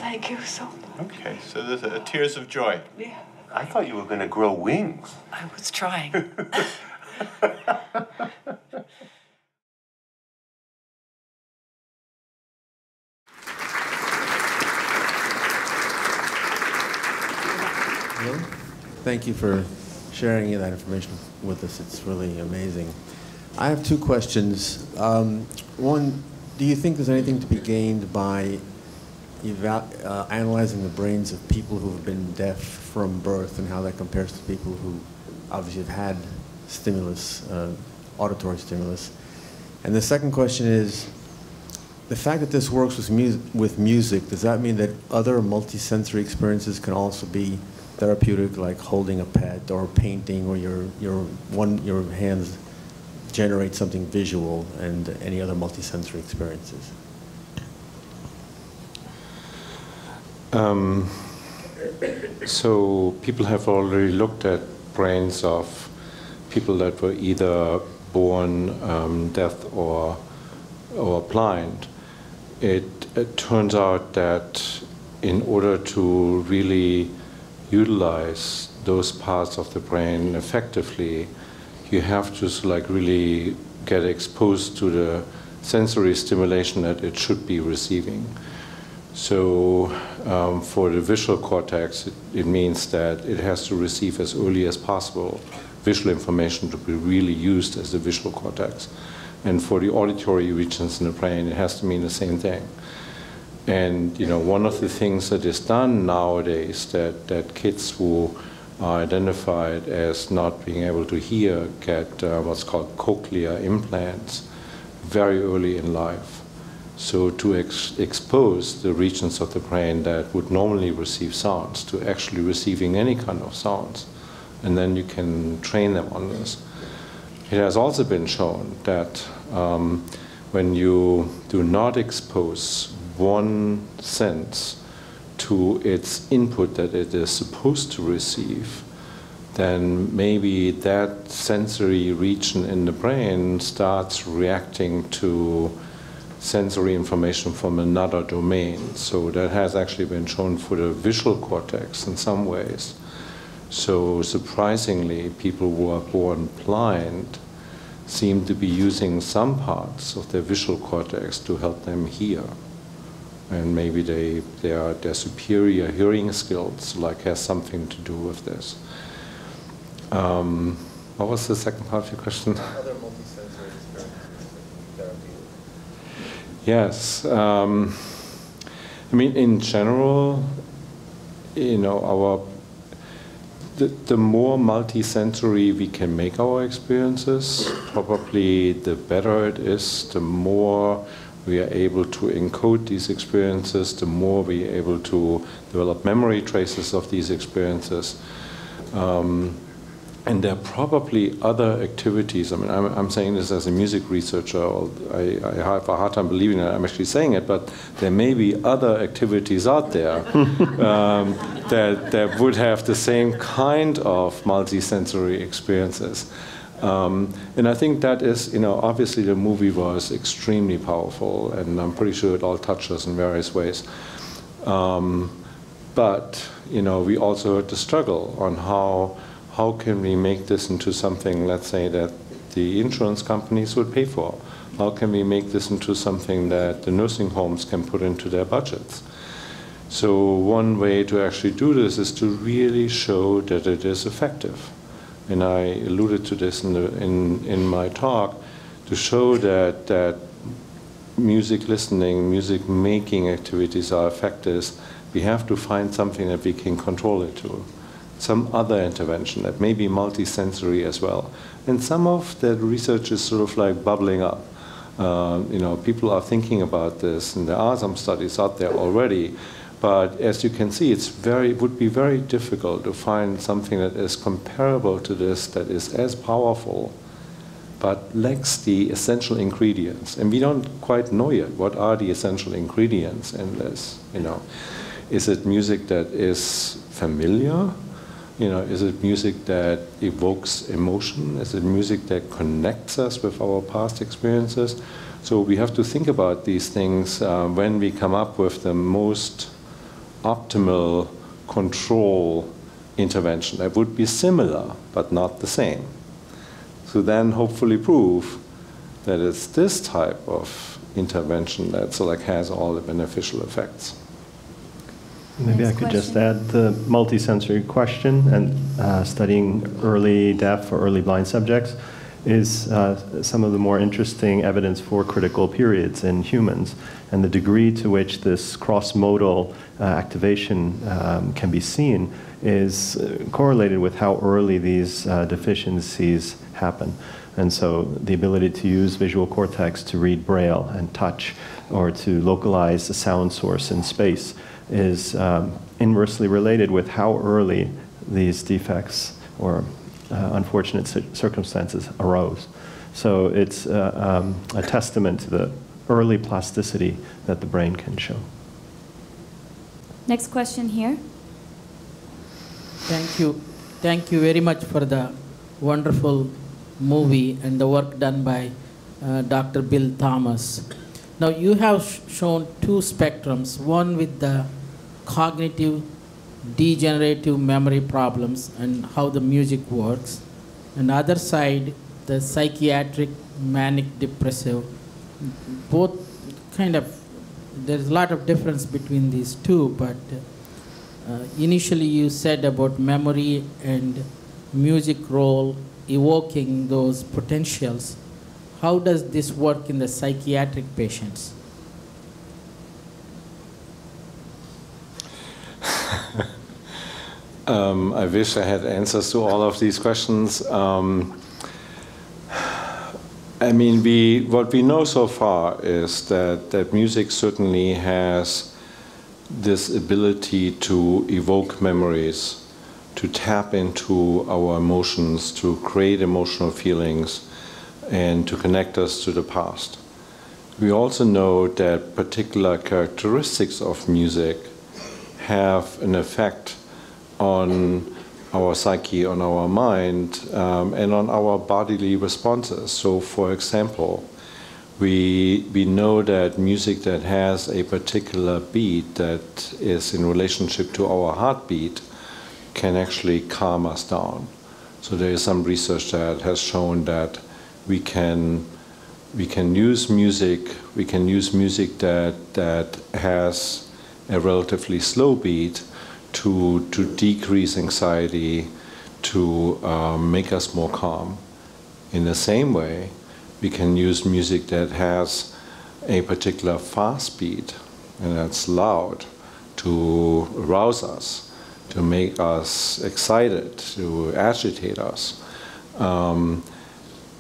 Thank you so much. Okay, so there's a, a tears of joy. Yeah. I thought you were going to grow wings. I was trying. Hello. Thank you for sharing that information with us. It's really amazing. I have two questions. Um, one, do you think there's anything to be gained by Uh, analyzing the brains of people who have been deaf from birth and how that compares to people who obviously have had stimulus, uh, auditory stimulus? And the second question is, the fact that this works with, mu with music, does that mean that other multisensory experiences can also be therapeutic, like holding a pet or painting, or your, your, one, your hands generate something visual, and any other multisensory experiences? Um, so people have already looked at brains of people that were either born um, deaf or, or blind. It, it turns out that in order to really utilize those parts of the brain effectively, you have to like really get exposed to the sensory stimulation that it should be receiving. So um, for the visual cortex, it, it means that it has to receive as early as possible visual information to be really used as the visual cortex. And for the auditory regions in the brain, it has to mean the same thing. And you know, one of the things that is done nowadays that, that kids who are identified as not being able to hear get uh, what's called cochlear implants very early in life. So to ex expose the regions of the brain that would normally receive sounds to actually receiving any kind of sounds, and then you can train them on this. It has also been shown that um, when you do not expose one sense to its input that it is supposed to receive, then maybe that sensory region in the brain starts reacting to sensory information from another domain. So that has actually been shown for the visual cortex in some ways. So surprisingly, people who are born blind seem to be using some parts of their visual cortex to help them hear. And maybe they, they are, their superior hearing skills like has something to do with this. Um, what was the second part of your question? Yes, um, I mean, in general, you know, our the, the more multi-sensory we can make our experiences, probably the better it is, the more we are able to encode these experiences, the more we are able to develop memory traces of these experiences. Um, and there are probably other activities. I mean, I'm, I'm saying this as a music researcher. I, I have a hard time believing that I'm actually saying it, but there may be other activities out there um, that, that would have the same kind of multisensory experiences. Um, and I think that is, you know, obviously the movie was extremely powerful, and I'm pretty sure it all touched us in various ways. Um, but, you know, we also heard the struggle on how, how can we make this into something, let's say, that the insurance companies would pay for? How can we make this into something that the nursing homes can put into their budgets? So one way to actually do this is to really show that it is effective. And I alluded to this in, the, in, in my talk, to show that, that music listening, music making activities are effective. We have to find something that we can control it to, some other intervention that may be multisensory as well. And some of that research is sort of like bubbling up. Uh, you know, people are thinking about this, and there are some studies out there already. But as you can see, it's very, it would be very difficult to find something that is comparable to this, that is as powerful, but lacks the essential ingredients. And we don't quite know yet what are the essential ingredients in this. You know, is it music that is familiar? You know, is it music that evokes emotion? Is it music that connects us with our past experiences? So we have to think about these things uh, when we come up with the most optimal control intervention that would be similar but not the same. So then hopefully prove that it's this type of intervention that so like has all the beneficial effects. Maybe Next I could question. just add the multisensory question, and uh, studying early deaf or early blind subjects is uh, some of the more interesting evidence for critical periods in humans, and the degree to which this cross-modal uh, activation um, can be seen is correlated with how early these uh, deficiencies happen. And so the ability to use visual cortex to read braille and touch, or to localize the sound source in space, is um, inversely related with how early these defects or Uh, unfortunate circumstances arose. So it's uh, um, a testament to the early plasticity that the brain can show. Next question here. Thank you. Thank you very much for the wonderful movie and the work done by uh, Doctor Bill Thomas. Now you have sh shown two spectrums, one with the cognitive degenerative memory problems and how the music works, and other side the psychiatric manic depressive, both kind of, there's a lot of difference between these two, but uh, initially you said about memory and music role evoking those potentials. How does this work in the psychiatric patients? Um, I wish I had answers to all of these questions. Um, I mean, we, what we know so far is that, that music certainly has this ability to evoke memories, to tap into our emotions, to create emotional feelings, and to connect us to the past. We also know that particular characteristics of music have an effect on our psyche, on our mind, um, and on our bodily responses. So, for example, we, we know that music that has a particular beat that is in relationship to our heartbeat can actually calm us down. So there is some research that has shown that we can, we can use music, we can use music that, that has a relatively slow beat To, to decrease anxiety, to uh, make us more calm. In the same way, we can use music that has a particular fast beat, and that's loud, to arouse us. to make us excited, to agitate us. Um,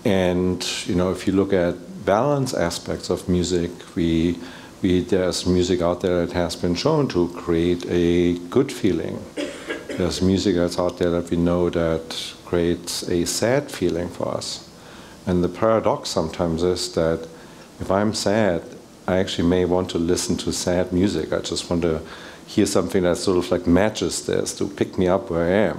and you know, if you look at balance aspects of music, we, we there's music out there that has been shown to create a good feeling. There's music that's out there that we know that creates a sad feeling for us. And the paradox sometimes is that if I'm sad, I actually may want to listen to sad music. I just want to hear something that sort of like matches this to pick me up where I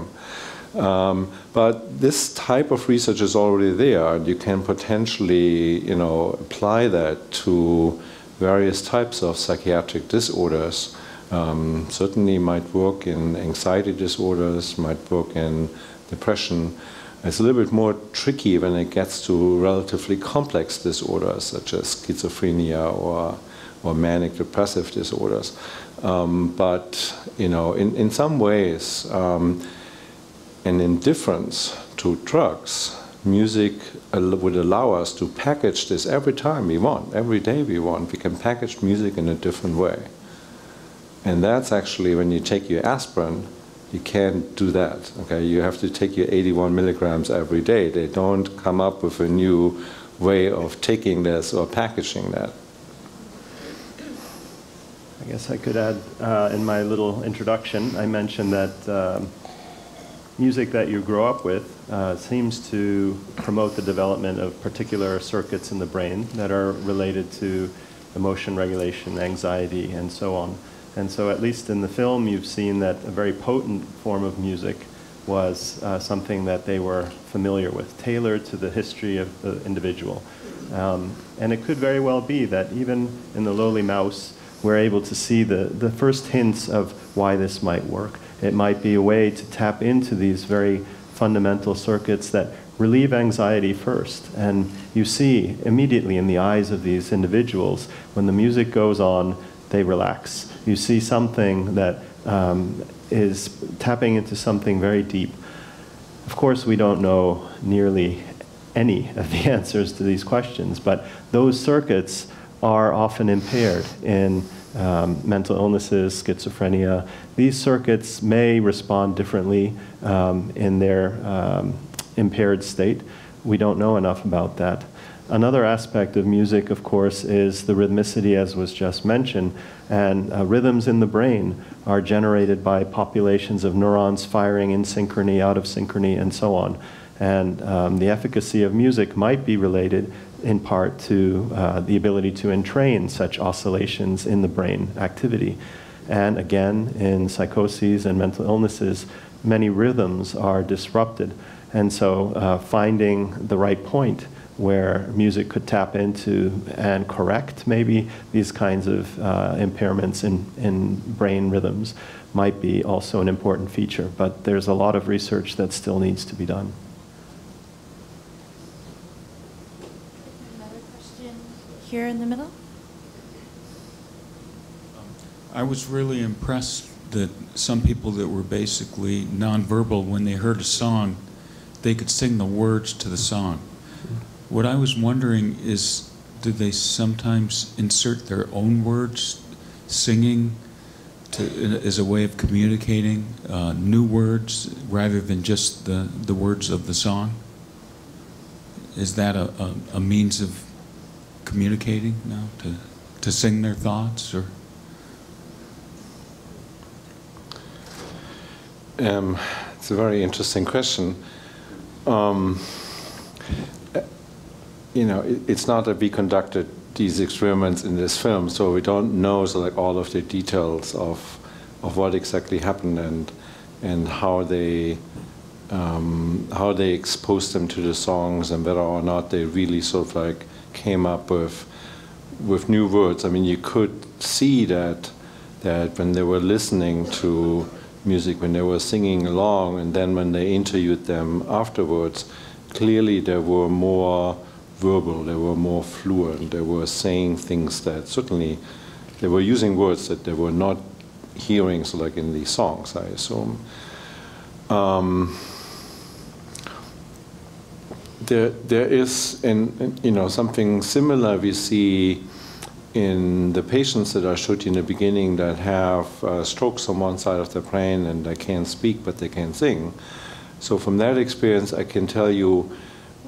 am. Um, but this type of research is already there. You can potentially, you know, apply that to various types of psychiatric disorders. Um, certainly might work in anxiety disorders, might work in depression. It's a little bit more tricky when it gets to relatively complex disorders such as schizophrenia or, or manic depressive disorders. Um, but, you know, in, in some ways, um, an indifference to drugs, music would allow us to package this every time we want, every day we want. We can package music in a different way. And that's actually, when you take your aspirin, you can't do that. Okay, you have to take your eighty-one milligrams every day. They don't come up with a new way of taking this or packaging that. I guess I could add, uh, in my little introduction, I mentioned that uh, music that you grow up with uh, seems to promote the development of particular circuits in the brain that are related to emotion regulation, anxiety, and so on. And so at least in the film, you've seen that a very potent form of music was uh, something that they were familiar with, tailored to the history of the individual. Um, and it could very well be that even in The Lowly Mouse, we're able to see the, the first hints of why this might work. It might be a way to tap into these very fundamental circuits that relieve anxiety first. And you see immediately in the eyes of these individuals, when the music goes on, they relax. You see something that um, is tapping into something very deep. Of course, we don't know nearly any of the answers to these questions, but those circuits are often impaired in um, mental illnesses, schizophrenia. These circuits may respond differently um, in their um, impaired state. We don't know enough about that. Another aspect of music, of course, is the rhythmicity, as was just mentioned. And uh, rhythms in the brain are generated by populations of neurons firing in synchrony, out of synchrony, and so on. And um, the efficacy of music might be related in part to uh, the ability to entrain such oscillations in the brain activity. And again, in psychoses and mental illnesses, many rhythms are disrupted. And so uh, finding the right point where music could tap into and correct maybe these kinds of uh, impairments in, in brain rhythms might be also an important feature, but there's a lot of research that still needs to be done. Another question here in the middle? I was really impressed that some people that were basically nonverbal, when they heard a song, they could sing the words to the song. What I was wondering is, do they sometimes insert their own words, singing, to, as a way of communicating uh, new words rather than just the, the words of the song? Is that a, a, a means of communicating now, to, to sing their thoughts? Or? Um, it's a very interesting question. Um, You know, it's not that we conducted these experiments in this film, so we don't know so like all of the details of of what exactly happened and and how they um, how they exposed them to the songs and whether or not they really sort of like came up with with new words. I mean, you could see that that when they were listening to music, when they were singing along, and then when they interviewed them afterwards, clearly there were more verbal, they were more fluent, they were saying things that certainly, they were using words that they were not hearing, so like in these songs, I assume. Um, there, there is, in, in, you know, something similar we see in the patients that I showed you in the beginning that have uh, strokes on one side of the brain and they can't speak but they can sing. So from that experience, I can tell you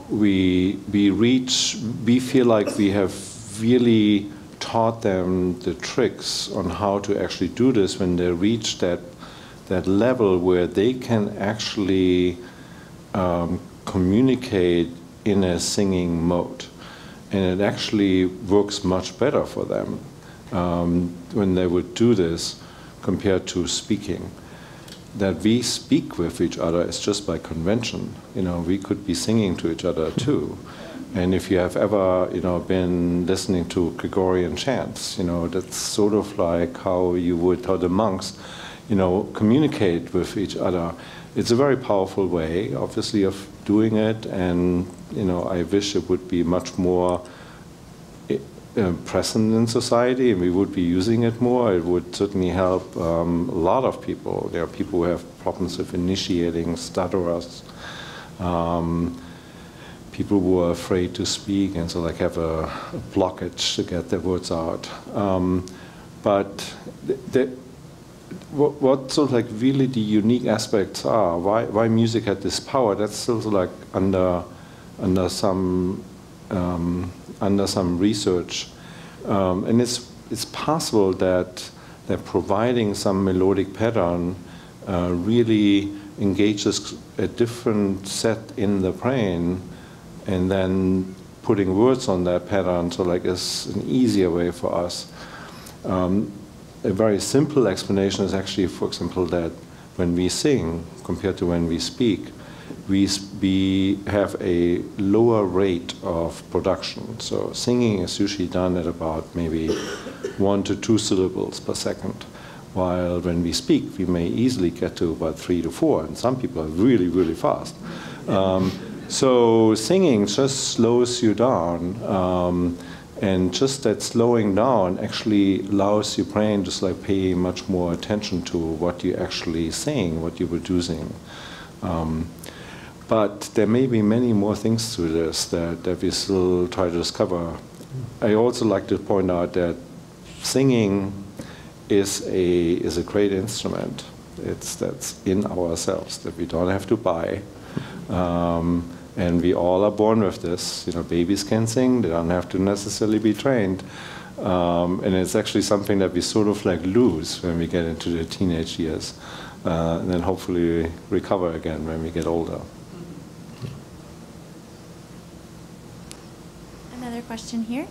we, we reach, we feel like we have really taught them the tricks on how to actually do this when they reach that, that level where they can actually um, communicate in a singing mode. And it actually works much better for them um, when they would do this compared to speaking. That we speak with each other is just by convention. You know, we could be singing to each other too. And if you have ever, you know, been listening to Gregorian chants, you know, that's sort of like how you would, how the monks, you know, communicate with each other. It's a very powerful way, obviously, of doing it, and, you know, I wish it would be much more uh, present in society, and we would be using it more. It would certainly help um, a lot of people. There are people who have problems with initiating, stutterers. Um, People who are afraid to speak and so like have a, a blockage to get their words out. Um, but the, the, what, what sort of like really the unique aspects are, why, why music had this power, that's still sort of like under, under, some, um, under some research. Um, and it's, it's possible that, that providing some melodic pattern uh, really engages a different set in the brain, and then putting words on that pattern, so like it's an easier way for us. Um, a very simple explanation is actually, for example, that when we sing compared to when we speak, we, we have a lower rate of production. So singing is usually done at about maybe one to two syllables per second, while when we speak, we may easily get to about three to four, and some people are really, really fast. Um, So singing just slows you down, um, and just that slowing down actually allows your brain just like pay much more attention to what you actually sing, what you were using. Um, but there may be many more things to this that, that we still try to discover. I also like to point out that singing is a, is a great instrument. It's, that's in ourselves that we don't have to buy. Um, and we all are born with this. You know, babies can sing; they don't have to necessarily be trained. Um, and it's actually something that we sort of like lose when we get into the teenage years, uh, and then hopefully recover again when we get older. Another question here.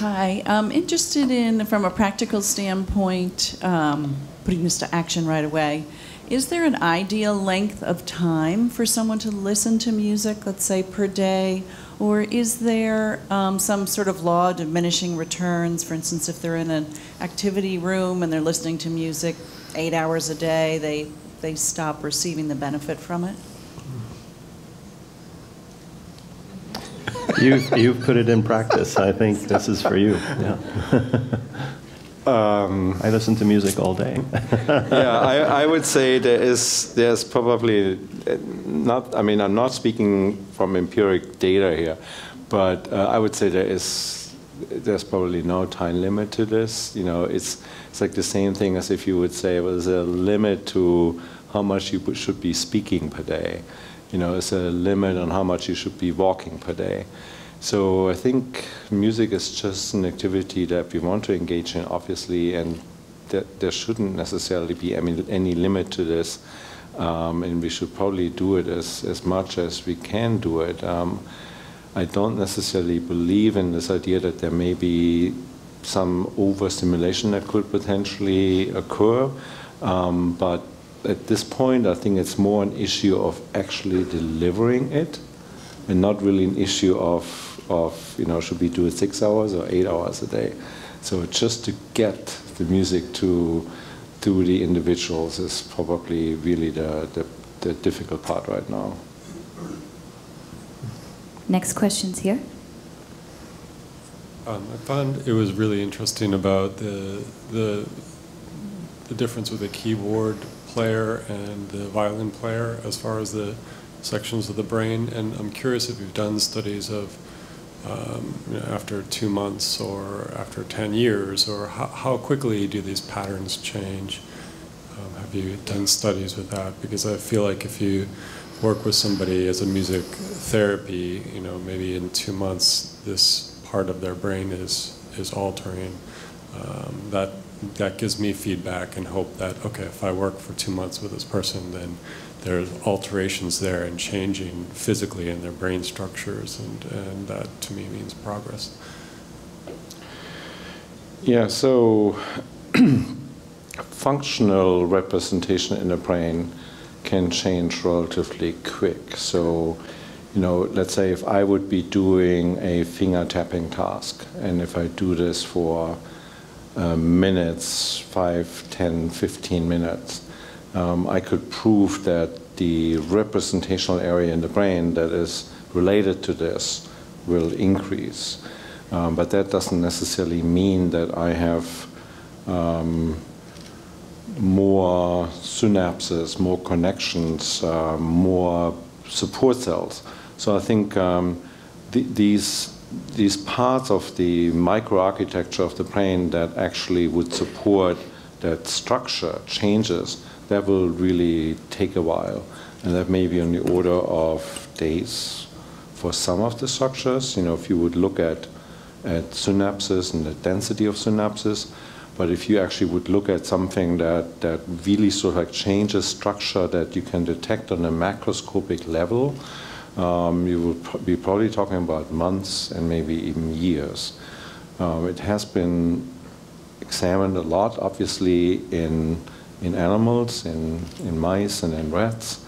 Hi, I'm interested in, from a practical standpoint, um, putting this to action right away. Is there an ideal length of time for someone to listen to music, let's say per day, or is there um, some sort of law of diminishing returns? For instance, if they're in an activity room and they're listening to music eight hours a day, they, they stop receiving the benefit from it? You, you've put it in practice. I think this is for you. Yeah. Um, I listen to music all day. Yeah, I, I would say there is, there's probably not, I mean, I'm not speaking from empiric data here, but uh, I would say there is, there's probably no time limit to this. You know, it's, it's like the same thing as if you would say, well, there's a limit to how much you should be speaking per day. You know, there's a limit on how much you should be walking per day. So I think music is just an activity that we want to engage in, obviously, and th there shouldn't necessarily be any, any limit to this, um, and we should probably do it as, as much as we can do it. Um, I don't necessarily believe in this idea that there may be some overstimulation that could potentially occur, um, but at this point I think it's more an issue of actually delivering it, and not really an issue of, of, you know, should we do it six hours or eight hours a day. So just to get the music to, to the individuals is probably really the, the, the difficult part right now. Next question's here. Um, I found it was really interesting about the, the, the difference with the keyboard player and the violin player as far as the sections of the brain, and I'm curious if you've done studies of um, you know, after two months or after ten years, or how, how quickly do these patterns change? Um, have you done studies with that? Because I feel like if you work with somebody as a music therapy, you know, maybe in two months this part of their brain is is altering. Um, that that gives me feedback and hope that, okay, if I work for two months with this person, then there's alterations there and changing physically in their brain structures, and, and that to me means progress. Yeah, so functional representation in the brain can change relatively quick. So, you know, let's say if I would be doing a finger tapping task, and if I do this for uh, minutes, five, ten, fifteen minutes, Um, I could prove that the representational area in the brain that is related to this will increase. Um, but that doesn't necessarily mean that I have um, more synapses, more connections, uh, more support cells. So I think um, th these, these parts of the microarchitecture of the brain that actually would support that structure changes, that will really take a while, and that may be on the order of days for some of the structures. You know, if you would look at, at synapses and the density of synapses, but if you actually would look at something that, that really sort of like changes structure that you can detect on a macroscopic level, um, you will pro be probably talking about months and maybe even years. Um, it has been examined a lot, obviously, in in animals, in, in mice, and in rats.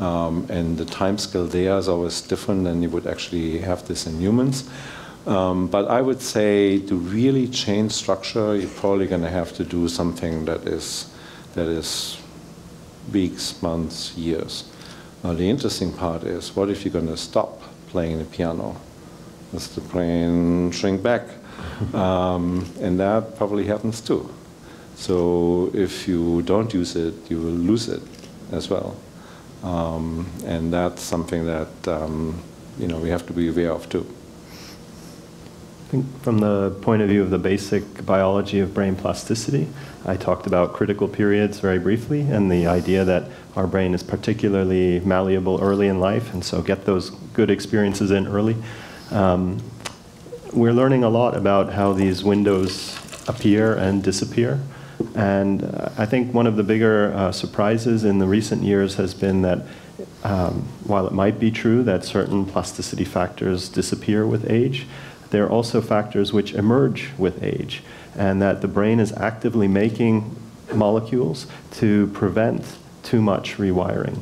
Um, and the time scale there is always different than you would actually have this in humans. Um, but I would say to really change structure, you're probably gonna have to do something that is, that is weeks, months, years. Now the interesting part is, what if you're gonna stop playing the piano? Does the brain shrink back? Um, and that probably happens too. So if you don't use it, you will lose it as well. Um, and that's something that um, you know, we have to be aware of too. I think from the point of view of the basic biology of brain plasticity, I talked about critical periods very briefly, and the idea that our brain is particularly malleable early in life, and so get those good experiences in early. Um, we're learning a lot about how these windows appear and disappear. And uh, I think one of the bigger uh, surprises in the recent years has been that um, while it might be true that certain plasticity factors disappear with age, there are also factors which emerge with age, and that the brain is actively making molecules to prevent too much rewiring.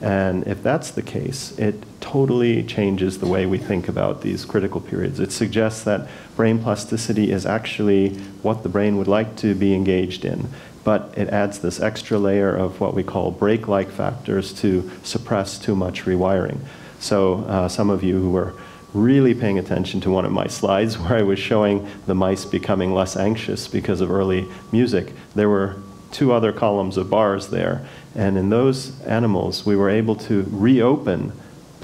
And if that's the case, it totally changes the way we think about these critical periods. It suggests that brain plasticity is actually what the brain would like to be engaged in, but it adds this extra layer of what we call brake-like factors to suppress too much rewiring. So uh, some of you who were really paying attention to one of my slides where I was showing the mice becoming less anxious because of early music, there were two other columns of bars there. And in those animals, we were able to reopen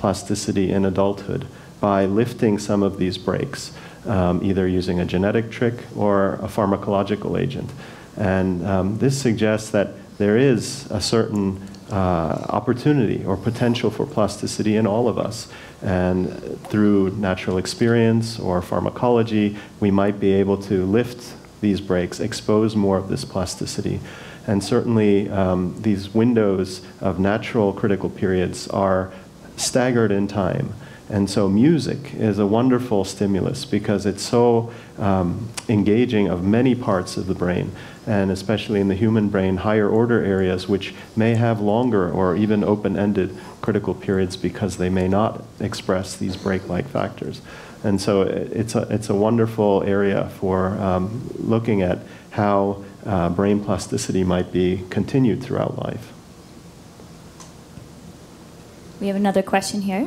plasticity in adulthood by lifting some of these brakes, um, either using a genetic trick or a pharmacological agent. And um, this suggests that there is a certain uh, opportunity or potential for plasticity in all of us. And through natural experience or pharmacology, we might be able to lift these brakes, expose more of this plasticity. And certainly um, these windows of natural critical periods are staggered in time. And so music is a wonderful stimulus because it's so um, engaging of many parts of the brain, and especially in the human brain, higher order areas which may have longer or even open-ended critical periods because they may not express these brake-like factors. And so it's a, it's a wonderful area for um, looking at how uh, brain plasticity might be continued throughout life. We have another question here.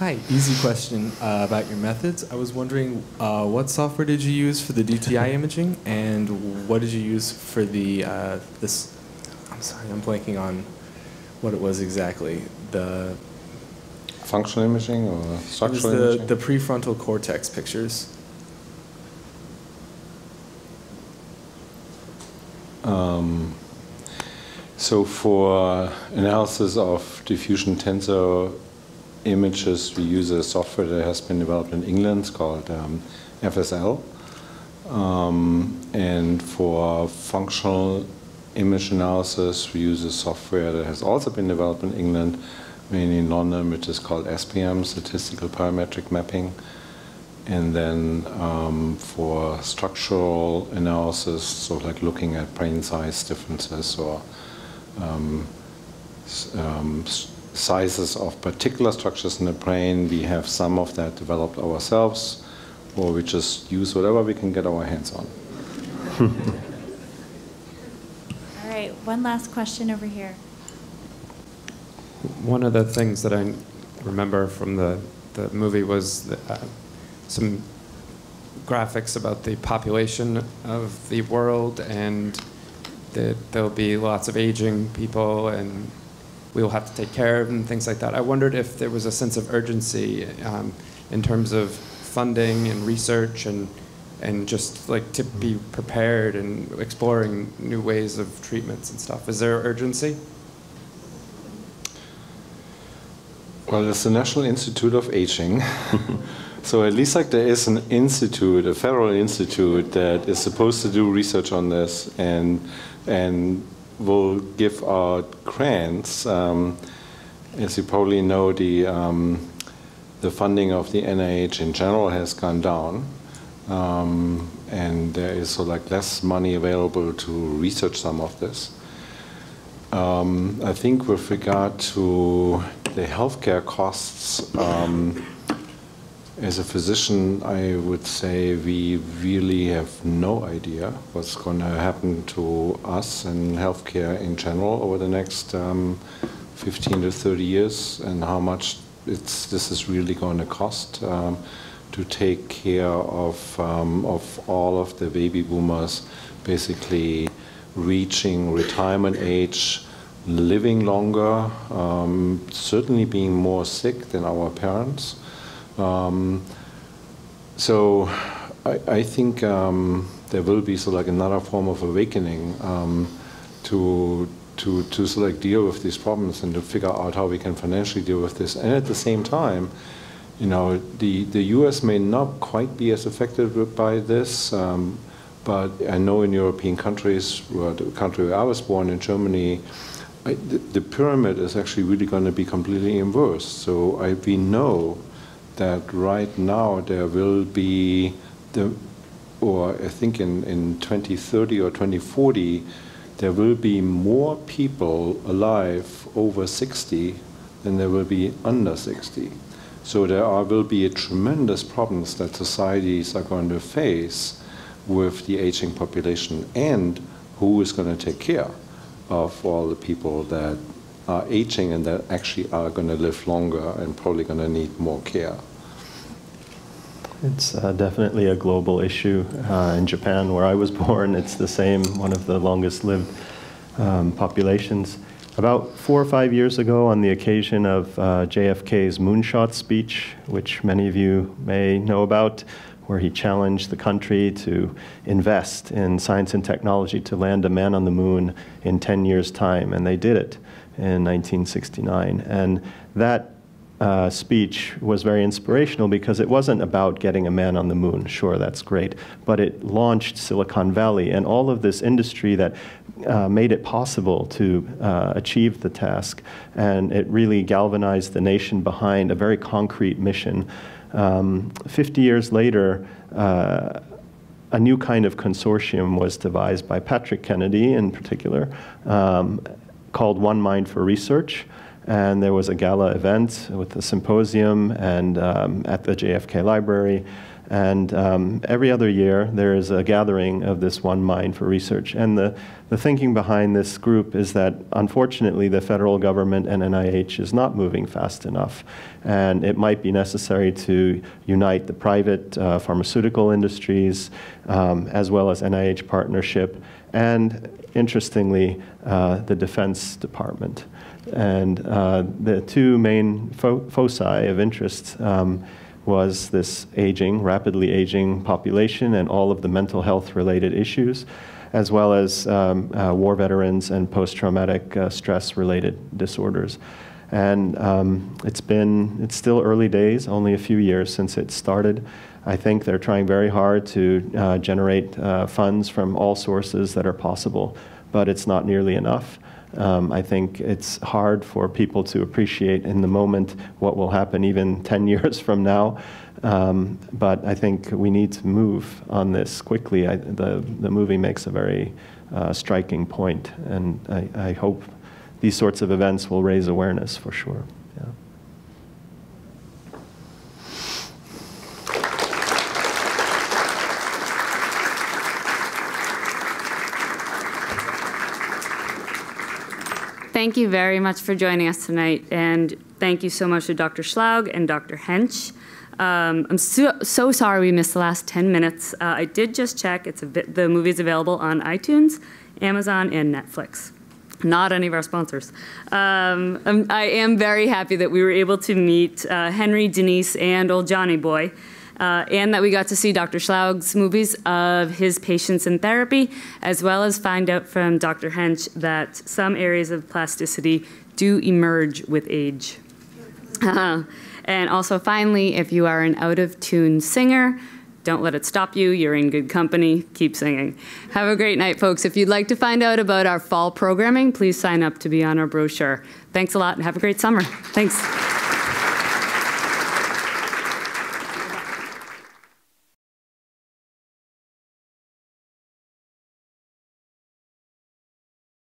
Hi, easy question uh, about your methods. I was wondering uh, what software did you use for the D T I imaging, and what did you use for the, uh, this, I'm sorry, I'm blanking on what it was exactly, the functional imaging or structural the, imaging? The prefrontal cortex pictures. Um, so for analysis of diffusion tensor images, we use a software that has been developed in England called um, F S L. Um, and for functional image analysis, we use a software that has also been developed in England, mainly in London, which is called S P M, Statistical Parametric Mapping. And then um, for structural analysis, so like looking at brain size differences or um, um, sizes of particular structures in the brain, we have some of that developed ourselves, or we just use whatever we can get our hands on. All right, one last question over here. One of the things that I remember from the, the movie was the, uh, some graphics about the population of the world, and that there'll be lots of aging people, and we'll have to take care of them, and things like that. I wondered if there was a sense of urgency um, in terms of funding and research and and just like to be prepared and exploring new ways of treatments and stuff. Is there urgency? Well, it's the National Institute of Aging. So at least like there is an institute, a federal institute that is supposed to do research on this and and will give out grants. Um, as you probably know, the um, the funding of the N I H in general has gone down, um, and there is so like less money available to research some of this. Um, I think with regard to the healthcare costs, um, as a physician, I would say we really have no idea what's going to happen to us and healthcare in general over the next um, fifteen to thirty years, and how much It's, this is really going to cost um, to take care of, um, of all of the baby boomers basically reaching retirement age, living longer, um, certainly being more sick than our parents. Um, so I, I think um, there will be so like another form of awakening um, to to, to so like deal with these problems and to figure out how we can financially deal with this. And at the same time, you know, the, the U S may not quite be as affected by this, um, but I know in European countries, well, the country where I was born in Germany, I, the, the pyramid is actually really going to be completely inversed. So I, we know that right now there will be, the, or I think in, in twenty thirty or twenty forty, there will be more people alive over sixty than there will be under sixty. So there are, will be a tremendous problems that societies are going to face with the aging population, and who is going to take care of all the people that are aging and that actually are going to live longer and probably going to need more care. It's uh, definitely a global issue. Uh, in Japan, where I was born, it's the same, one of the longest-lived um, populations. About four or five years ago, on the occasion of uh, J F K's moonshot speech, which many of you may know about, where he challenged the country to invest in science and technology to land a man on the moon in ten years' time, and they did it in nineteen sixty-nine. And that Uh, speech was very inspirational because it wasn't about getting a man on the moon. Sure, that's great, but it launched Silicon Valley and all of this industry that uh, made it possible to uh, achieve the task, and it really galvanized the nation behind a very concrete mission. Um, fifty years later, uh, a new kind of consortium was devised by Patrick Kennedy in particular, um, called One Mind for Research. And there was a gala event with a symposium and um, at the J F K Library. And um, every other year, there is a gathering of this One Mind for Research. And the, the thinking behind this group is that, unfortunately, the federal government and N I H is not moving fast enough. And it might be necessary to unite the private uh, pharmaceutical industries, um, as well as N I H partnership, and, interestingly, uh, the Defense Department. And uh, the two main fo foci of interest um, was this aging, rapidly aging population and all of the mental health related issues, as well as um, uh, war veterans and post-traumatic uh, stress related disorders. And um, it's been, it's still early days, only a few years since it started. I think they're trying very hard to uh, generate uh, funds from all sources that are possible, but it's not nearly enough. Um, I think it's hard for people to appreciate in the moment what will happen even ten years from now. Um, but I think we need to move on this quickly. I, the, the movie makes a very uh, striking point, and I, I hope these sorts of events will raise awareness for sure. Yeah. Thank you very much for joining us tonight, and thank you so much to Doctor Schlaug and Doctor Hensch. Um, I'm so, so sorry we missed the last ten minutes. Uh, I did just check. It's a bit, the movie's available on iTunes, Amazon, and Netflix. Not any of our sponsors. Um, I'm, I am very happy that we were able to meet uh, Henry, Denise, and old Johnny Boy, uh, and that we got to see Doctor Schlaug's movies of his patients in therapy, as well as find out from Doctor Hensch that some areas of plasticity do emerge with age. Uh, and also, finally, if you are an out-of-tune singer, don't let it stop you. You're in good company. Keep singing. Have a great night, folks. If you'd like to find out about our fall programming, please sign up to be on our brochure. Thanks a lot, and have a great summer. Thanks.